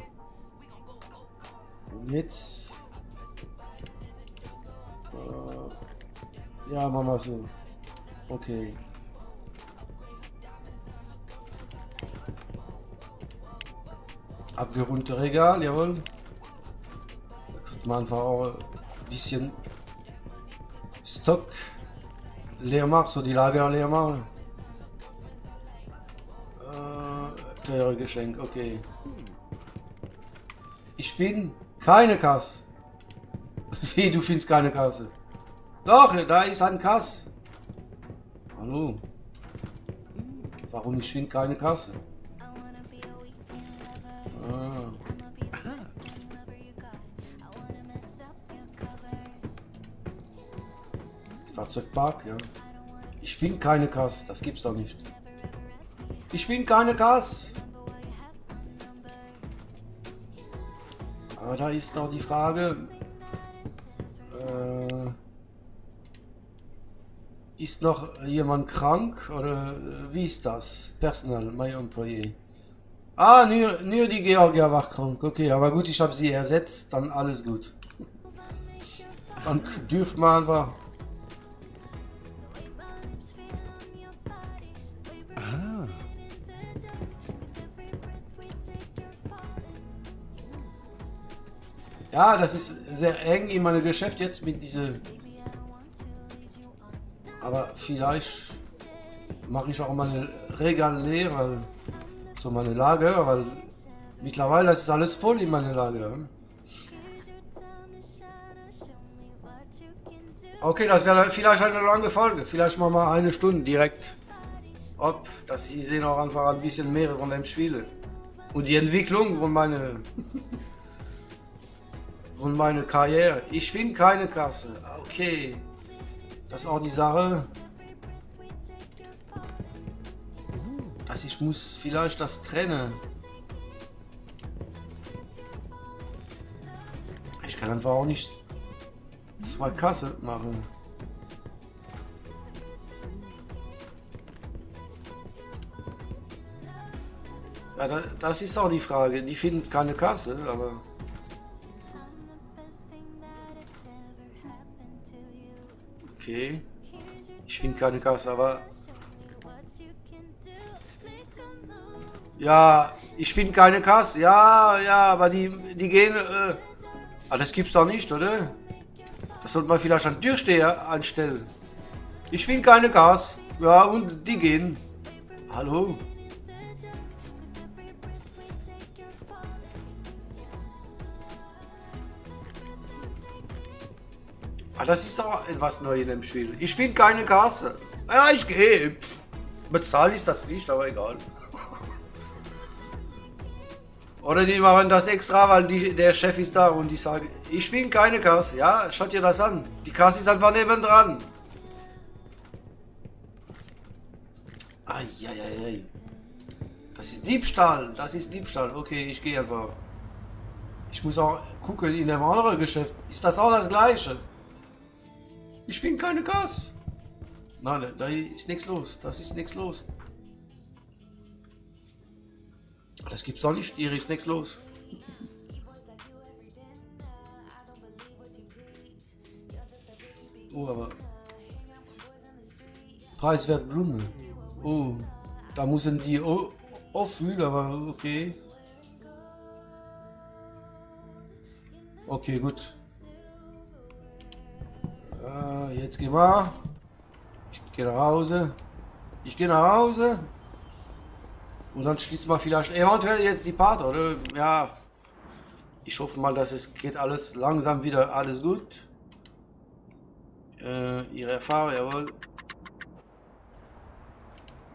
Jetzt ja, machen wir so. Okay. Abgerundete Regal, jawohl. Da könnte man einfach auch ein bisschen Stock leer machen, so die Lager leer machen. Teure Geschenk, okay. Ich finde keine Kasse. Wie, du findest keine Kasse? Doch, da ist ein Kass. Hallo. Warum ich finde keine Kasse? Fahrzeugpark, ja. Ich finde keine Kasse, das gibt's doch nicht. Ich finde keine Kasse. Aber da ist noch die Frage. Ist noch jemand krank oder wie ist das? Personal, my employee. Ah, nur die Georgia war krank. Okay, aber gut, ich habe sie ersetzt, dann alles gut. Dann dürfen wir einfach. Ja, das ist sehr eng in meinem Geschäft jetzt mit diese. Aber vielleicht mache ich auch meine Regal leer, so meine Lager, weil mittlerweile ist alles voll in meiner Lager. Okay, das wäre vielleicht eine lange Folge, vielleicht machen wir eine Stunde direkt. Ob, dass Sie sehen auch einfach ein bisschen mehr von dem Spiel und die Entwicklung von meiner. Und meine Karriere. Ich finde keine Kasse. Okay. Das ist auch die Sache. Also ich muss vielleicht das trennen. Ich kann einfach auch nicht zwei Kasse machen. Ja, das ist auch die Frage. Die finden keine Kasse, aber. Okay, ich finde keine Kasse, aber ja, ich finde keine Kasse, ja, aber die gehen, ah, das gibt's doch nicht, oder? Das sollte man vielleicht an Türsteher anstellen. Ich finde keine Kasse, ja, und die gehen. Hallo? Ah, das ist auch etwas Neues im Spiel. Ich finde keine Kasse. Ja, ich gehe. Bezahlt ist das nicht, aber egal. Oder die machen das extra, weil der Chef ist da und die sagen, ich will keine Kasse. Ja, schaut dir das an. Die Kasse ist einfach nebendran. Eieiei. Das ist Diebstahl. Das ist Diebstahl. Okay, ich gehe einfach. Ich muss auch gucken in einem anderen Geschäft. Ist das auch das Gleiche? Ich will keine Kasse. Nein, da ist nichts los. Das ist nichts los. Das gibt's doch nicht, hier ist nichts los. Oh, aber... Preiswert Blume. Oh, da müssen die auffühlen, aber okay. Okay, gut. Jetzt gehen wir. Ich gehe nach Hause. Ich gehe nach Hause. Und dann schließt man vielleicht eventuell jetzt die Part, oder? Ja. Ich hoffe mal, dass es geht alles langsam wieder. Alles gut. Ihre Erfahrung, jawohl.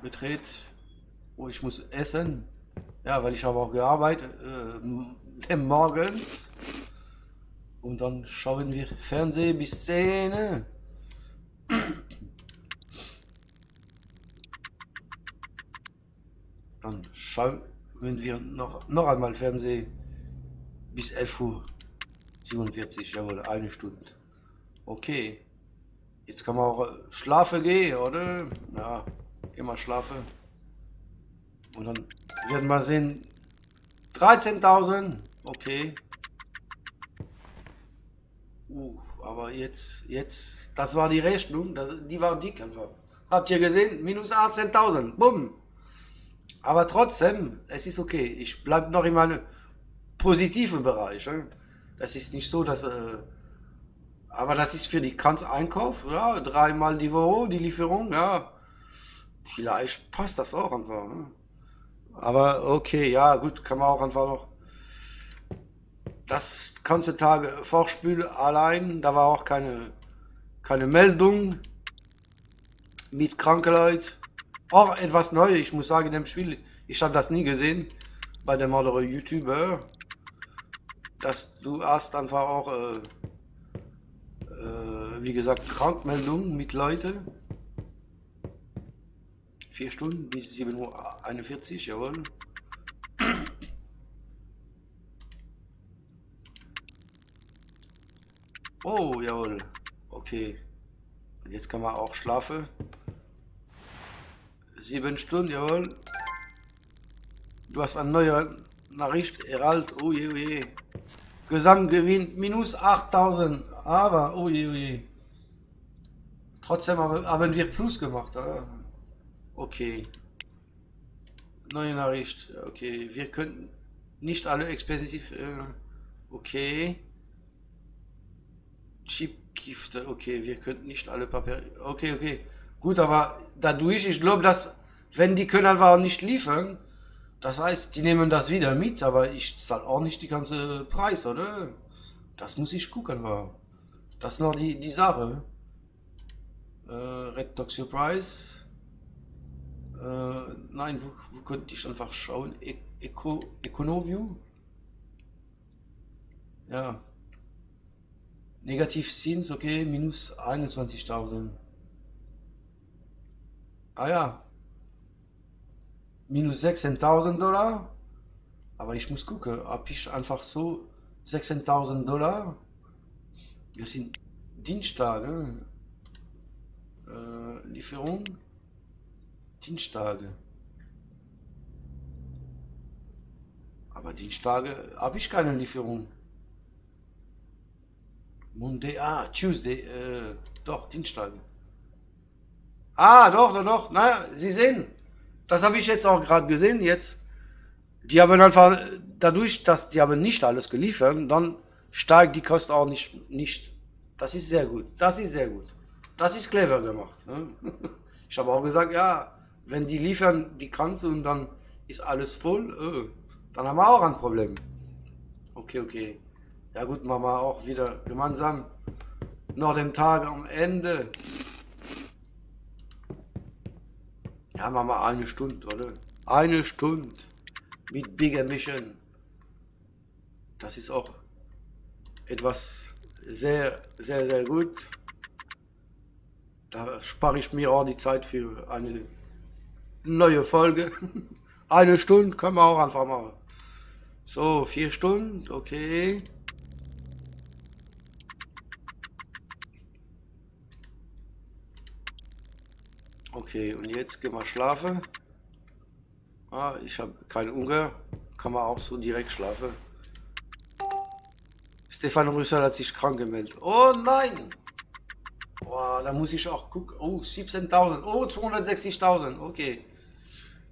Betritt. Oh, ich muss essen. Ja, weil ich habe auch gearbeitet. Morgens. Und dann schauen wir Fernsehen bis 10. Dann schauen wir noch einmal Fernsehen bis 11:47 Uhr, jawohl, eine Stunde. Okay, jetzt kann man auch schlafen gehen, oder? Ja, geh mal schlafen. Und dann werden wir sehen, 13.000, okay. Aber jetzt, das war die Rechnung, die war dick einfach. Habt ihr gesehen? Minus 18.000, bumm. Aber trotzdem, es ist okay. Ich bleibe noch in meinem positiven Bereich. Das ist nicht so, dass... aber das ist für die ganz Einkauf. Ja, 3-mal die Woche, die Lieferung. Ja, vielleicht passt das auch einfach. Ne? Aber okay, ja gut, kann man auch einfach noch... Das ganze Tage vorspülen allein. Da war auch keine Meldung mit kranken Leuten. Auch etwas Neues, ich muss sagen, in dem Spiel, ich habe das nie gesehen, bei dem anderen YouTuber, dass du hast einfach auch, wie gesagt, Krankmeldungen mit Leuten. 4 Stunden bis 7:41 Uhr, jawohl. Oh, jawohl, okay. Und jetzt kann man auch schlafen. 7 Stunden, jawohl. Du hast eine neue Nachricht erhalten. Oh je, oh je. Gesamtgewinn minus 8000. Aber, oh je, oh je. Trotzdem haben wir Plus gemacht. Oder? Okay. Neue Nachricht. Okay. Wir können nicht alle expensiv. Okay. Chipgifte. Okay. Wir könnten nicht alle Papier. Okay, okay. Gut, aber dadurch, ich glaube, dass, wenn die können einfach nicht liefern, das heißt, die nehmen das wieder mit, aber ich zahle auch nicht die ganze Preis, oder? Das muss ich gucken, war. Das ist noch die Sache. Red Dog Surprise. Nein, wo könnte ich einfach schauen? Econoview? Ja. Negativzins, okay, minus 21.000. Ah ja, minus 16.000 Dollar, aber ich muss gucken, ob ich einfach so 16.000 Dollar, wir sind Dienstage, Lieferung, Dienstage, aber Dienstage habe ich keine Lieferung, Monday, Tuesday, doch, Dienstage. Ah, doch, doch, doch. Na, Sie sehen, das habe ich jetzt auch gerade gesehen. Jetzt, die haben einfach, dadurch, dass die haben nicht alles geliefert, dann steigt die Kosten auch nicht. Das ist sehr gut. Das ist sehr gut. Das ist clever gemacht. Ne? Ich habe auch gesagt, ja, wenn die liefern die Kranze und dann ist alles voll, dann haben wir auch ein Problem. Okay, okay. Ja gut, machen wir auch wieder gemeinsam noch den Tag am Ende. Ja, machen wir eine Stunde, oder? Eine Stunde mit Big Ambition. Das ist auch etwas sehr, sehr, sehr gut. Da spare ich mir auch die Zeit für eine neue Folge. Eine Stunde können wir auch einfach machen. So, 4 Stunden, okay. Okay, und jetzt gehen wir schlafen. Ah, ich habe keinen Hunger. Kann man auch so direkt schlafen. Stefan Rüssel hat sich krank gemeldet. Oh nein! Boah, da muss ich auch gucken. Oh, 17.000. Oh, 260.000. Okay.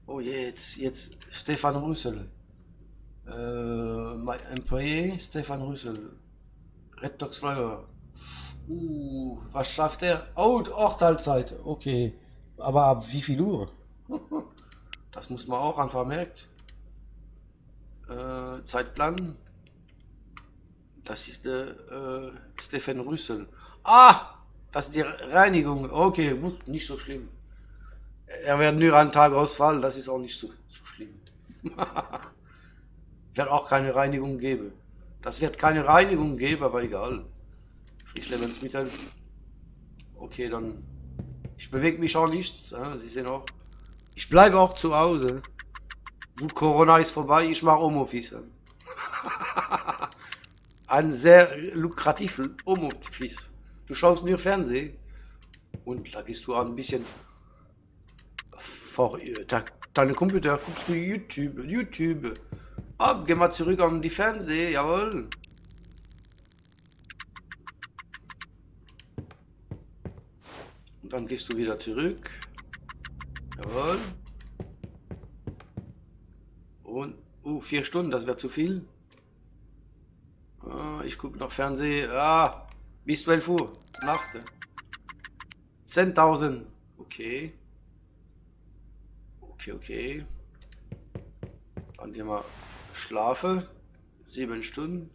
Oh, jetzt Stefan Rüssel. Mein Employee, Stefan Rüssel. Redtox Flower. Was schafft er? Oh, auch Teilzeit. Okay. Aber ab wie viel Uhr? Das muss man auch einfach merken. Zeitplan. Das ist der Stefan Rüssel. Ah! Das ist die Reinigung. Okay, gut, nicht so schlimm. Er wird nur einen Tag ausfallen, das ist auch nicht so schlimm. Wird auch keine Reinigung geben. Das wird keine Reinigung geben, aber egal. Frischlebensmittel. Okay, dann. Ich bewege mich auch nicht. Sie sehen auch. Ich bleibe auch zu Hause. Wo Corona ist vorbei, ich mache Homeoffice. Ein sehr lukratives Homeoffice. Du schaust nur Fernsehen und da gehst du auch ein bisschen vor deinen Computer, guckst du YouTube. Ab, geh mal zurück an die Fernseh, jawohl. Und dann gehst du wieder zurück. Jawohl. Und, 4 Stunden, das wäre zu viel. Ich gucke noch Fernsehen. Ah. Bis 12 Uhr, Nacht. 10.000. Okay. Okay. Dann gehen wir schlafen. 7 Stunden.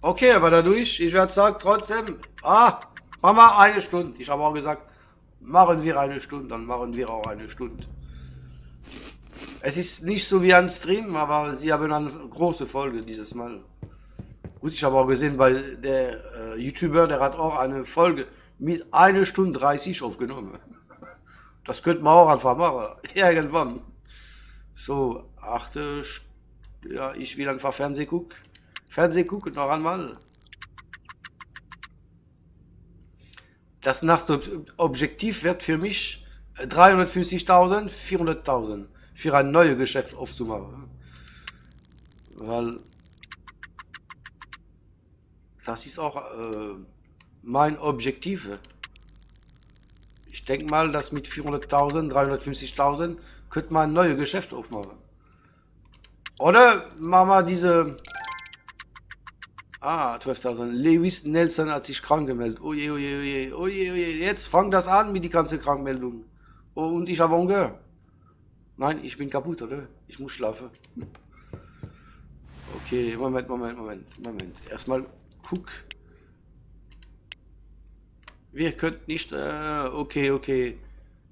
Okay, aber dadurch, ich werde sagen, trotzdem, machen wir eine Stunde. Ich habe auch gesagt, machen wir eine Stunde, dann machen wir auch eine Stunde. Es ist nicht so wie ein Stream, aber sie haben eine große Folge dieses Mal. Gut, ich habe auch gesehen, weil der YouTuber, der hat auch eine Folge mit 1 Stunde 30 aufgenommen. Das könnte man auch einfach machen. Irgendwann. So, achte. Ja, ich will einfach Fernsehen gucken. Fernsehen gucken, noch einmal. Das nächste Objektiv wird für mich 350.000, 400.000 für ein neues Geschäft aufzumachen. Weil. Das ist auch mein Objektiv. Ich denke mal, dass mit 400.000, 350.000 könnte man ein neues Geschäft aufmachen. Oder machen wir diese... 12.000. Lewis Nelson hat sich krank gemeldet. Oje, oje, oje, oje, oje. Jetzt fang das an mit die ganzen Krankmeldungen. Oh, und ich habe Hunger. Nein, ich bin kaputt, oder? Ich muss schlafen. Okay, Moment. Erstmal... Guck. Wir könnten nicht. Okay.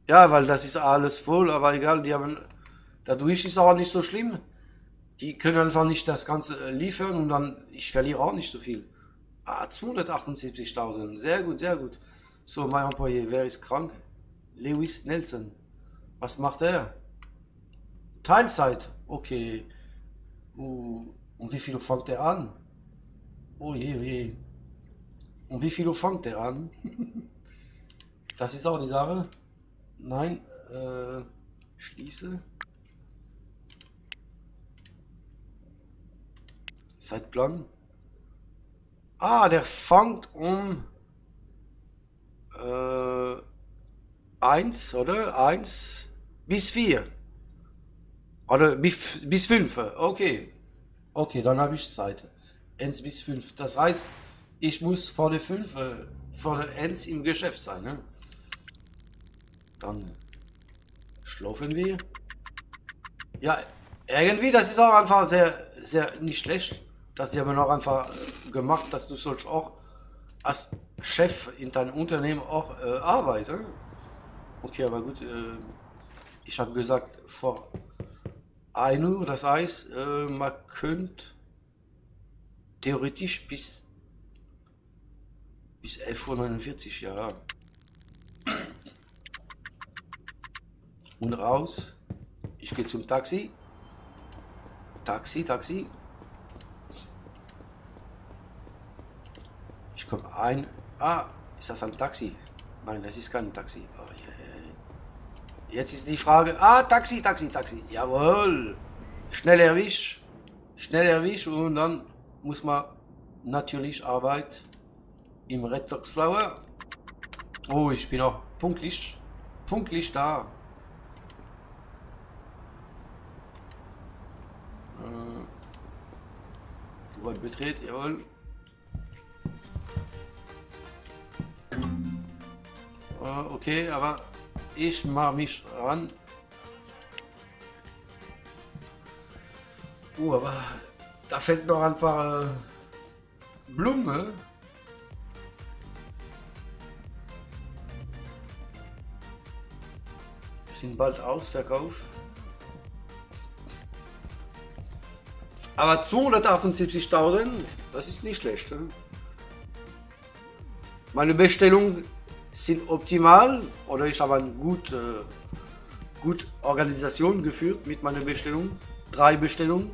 Ja, weil das ist alles voll, aber egal, die haben. Dadurch ist auch nicht so schlimm. Die können einfach nicht das Ganze liefern und dann. Ich verliere auch nicht so viel. 278.000. Sehr gut, sehr gut. So, mein Employé, wer ist krank? Lewis Nelson. Was macht er? Teilzeit. Okay. Und wie viel fängt er an? Oh je. Und wie viel Uhr fängt der an? Das ist auch die Sache. Nein, schließe. Zeitplan. Der fängt um 1, oder? 1 bis 4. Oder bis 5. Okay. Okay, dann habe ich Zeit. 1 bis 5. Das heißt, ich muss vor der 5, vor der 1 im Geschäft sein. Ne? Dann schlafen wir. Ja, irgendwie, das ist auch einfach sehr, sehr nicht schlecht. Das die haben auch einfach gemacht, dass du sollst auch als Chef in deinem Unternehmen auch arbeiten. Okay, aber gut, ich habe gesagt, vor 1 Uhr, das heißt, man könnte theoretisch bis 11.49 Uhr, ja. Und raus, ich gehe zum Taxi. Taxi. Ich komme ein. Ah, ist das ein Taxi? Nein, das ist kein Taxi. Oh, yeah. Jetzt ist die Frage. Ah, Taxi. Jawohl. Schnell erwischt. Und dann muss man natürlich arbeiten im Redtox Flower. Oh, ich bin auch pünktlich da. Betritt, jawohl. Okay, aber ich mache mich ran. Aber da fällt noch ein paar Blumen. Die sind bald ausverkauft. Aber 278.000, das ist nicht schlecht. Ne? Meine Bestellungen sind optimal, oder ich habe eine gute Organisation geführt mit meiner Bestellung. 3 Bestellungen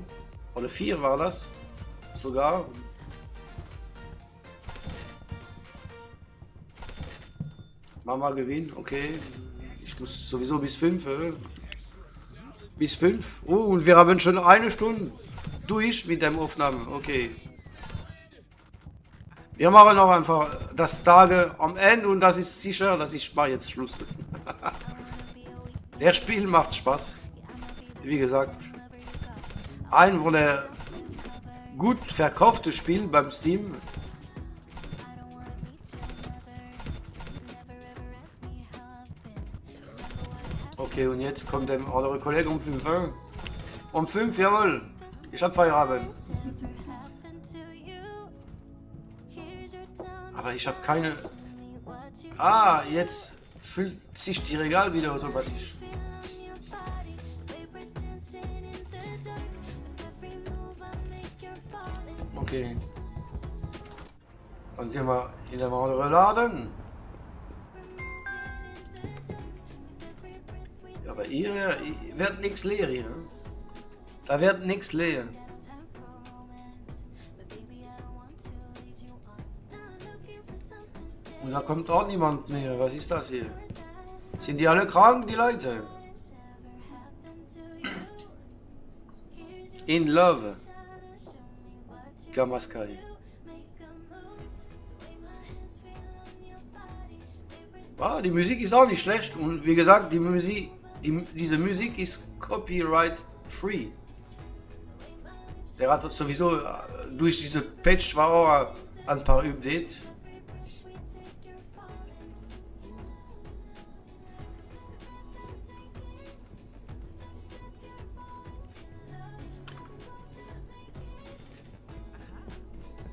oder 4 war das sogar. Mama gewinnt, okay. Ich muss sowieso bis 5. Bis 5. Oh, und wir haben schon eine Stunde durch mit dem Aufnahmen, okay. Wir machen auch einfach das Tage am Ende und das ist sicher, dass ich mache jetzt Schluss. Der Spiel macht Spaß. Wie gesagt, ein von der gut verkauften Spiel beim Steam. Okay, und jetzt kommt der andere Kollege um 5. Um 5, jawohl. Ich hab Feierabend. Aber ich habe keine... Ah, jetzt füllt sich die Regal wieder automatisch. Okay. Dann gehen wir in den anderen Laden. Ja, aber hier wird nichts leer hier. Da wird nichts leer. Und da kommt auch niemand mehr. Was ist das hier? Sind die alle krank, die Leute? In Love. Gamaskai. Wow, die Musik ist auch nicht schlecht. Und wie gesagt, die Musik, diese Musik ist copyright free. Der hat sowieso durch diese Patch war auch ein paar Updates.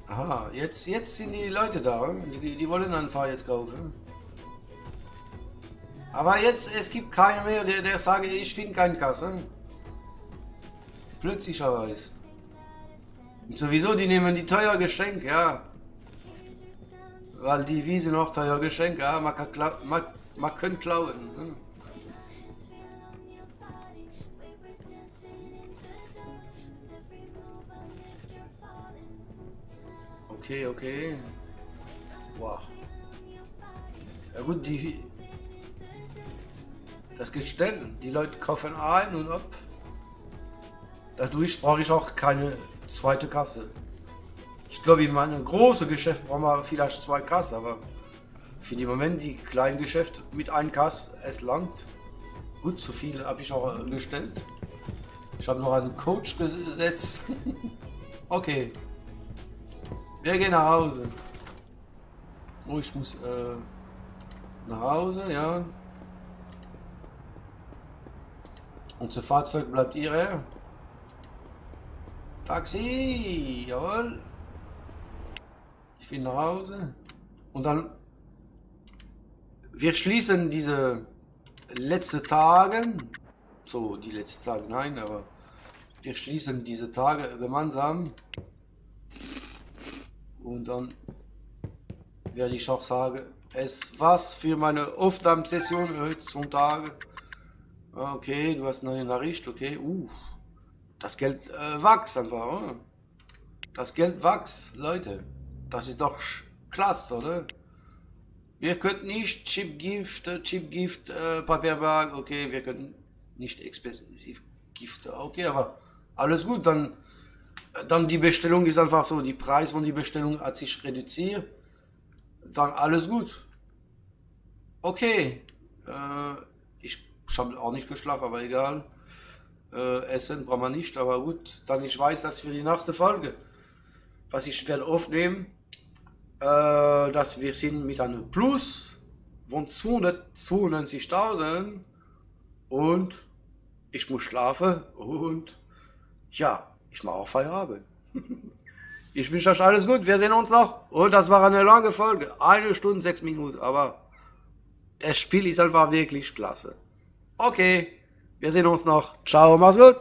Aha, jetzt sind die Leute da, die wollen einen Fahrrad jetzt kaufen. Aber jetzt, es gibt keinen mehr, der sagt, ich finde keinen Kasse. Plötzlicherweise. Und sowieso, die nehmen die teuer Geschenke, ja. Weil die Wiesen auch teuer Geschenke, ja. Man kann klauen. Ne? Okay. Wow. Ja gut, das Gestell, die Leute kaufen ein und ab. Dadurch brauche ich auch keine zweite Kasse. Ich glaube, in meinem großen Geschäft brauchen wir vielleicht 2 Kassen, aber für den Moment die kleinen Geschäfte mit 1 Kasse, es langt. Gut, zu viel habe ich auch gestellt. Ich habe noch einen Coach gesetzt. Okay. Wir gehen nach Hause. Oh, ich muss nach Hause, ja. Unser Fahrzeug bleibt ihre. Taxi! Jawohl! Ich will nach Hause. Und dann... Wir schließen diese letzten Tage. So, die letzten Tage, nein, aber... Wir schließen diese Tage gemeinsam. Und dann... werde ich auch sagen, es war's für meine Aufnahmesession heute zum Tage. Okay, du hast eine Nachricht, okay. Das Geld wächst einfach, oder? Das Geld wächst, Leute. Das ist doch klasse, oder? Wir können nicht Chipgift, Papierberg, okay, wir können nicht expressiv Gifte, okay, aber alles gut, dann die Bestellung ist einfach so, die Preis von der Bestellung hat sich reduziert, dann alles gut. Okay, ich habe auch nicht geschlafen, aber egal. Essen braucht man nicht, aber gut, dann ich weiß, dass für die nächste Folge, was ich werde aufnehmen, dass wir sind mit einem Plus von 292.000 und ich muss schlafen und ja, ich mache auch Feierabend. Ich wünsche euch alles gut, wir sehen uns noch und das war eine lange Folge, 1 Stunde 6 Minuten, aber das Spiel ist einfach wirklich klasse. Okay. Wir sehen uns noch. Ciao, mach's gut.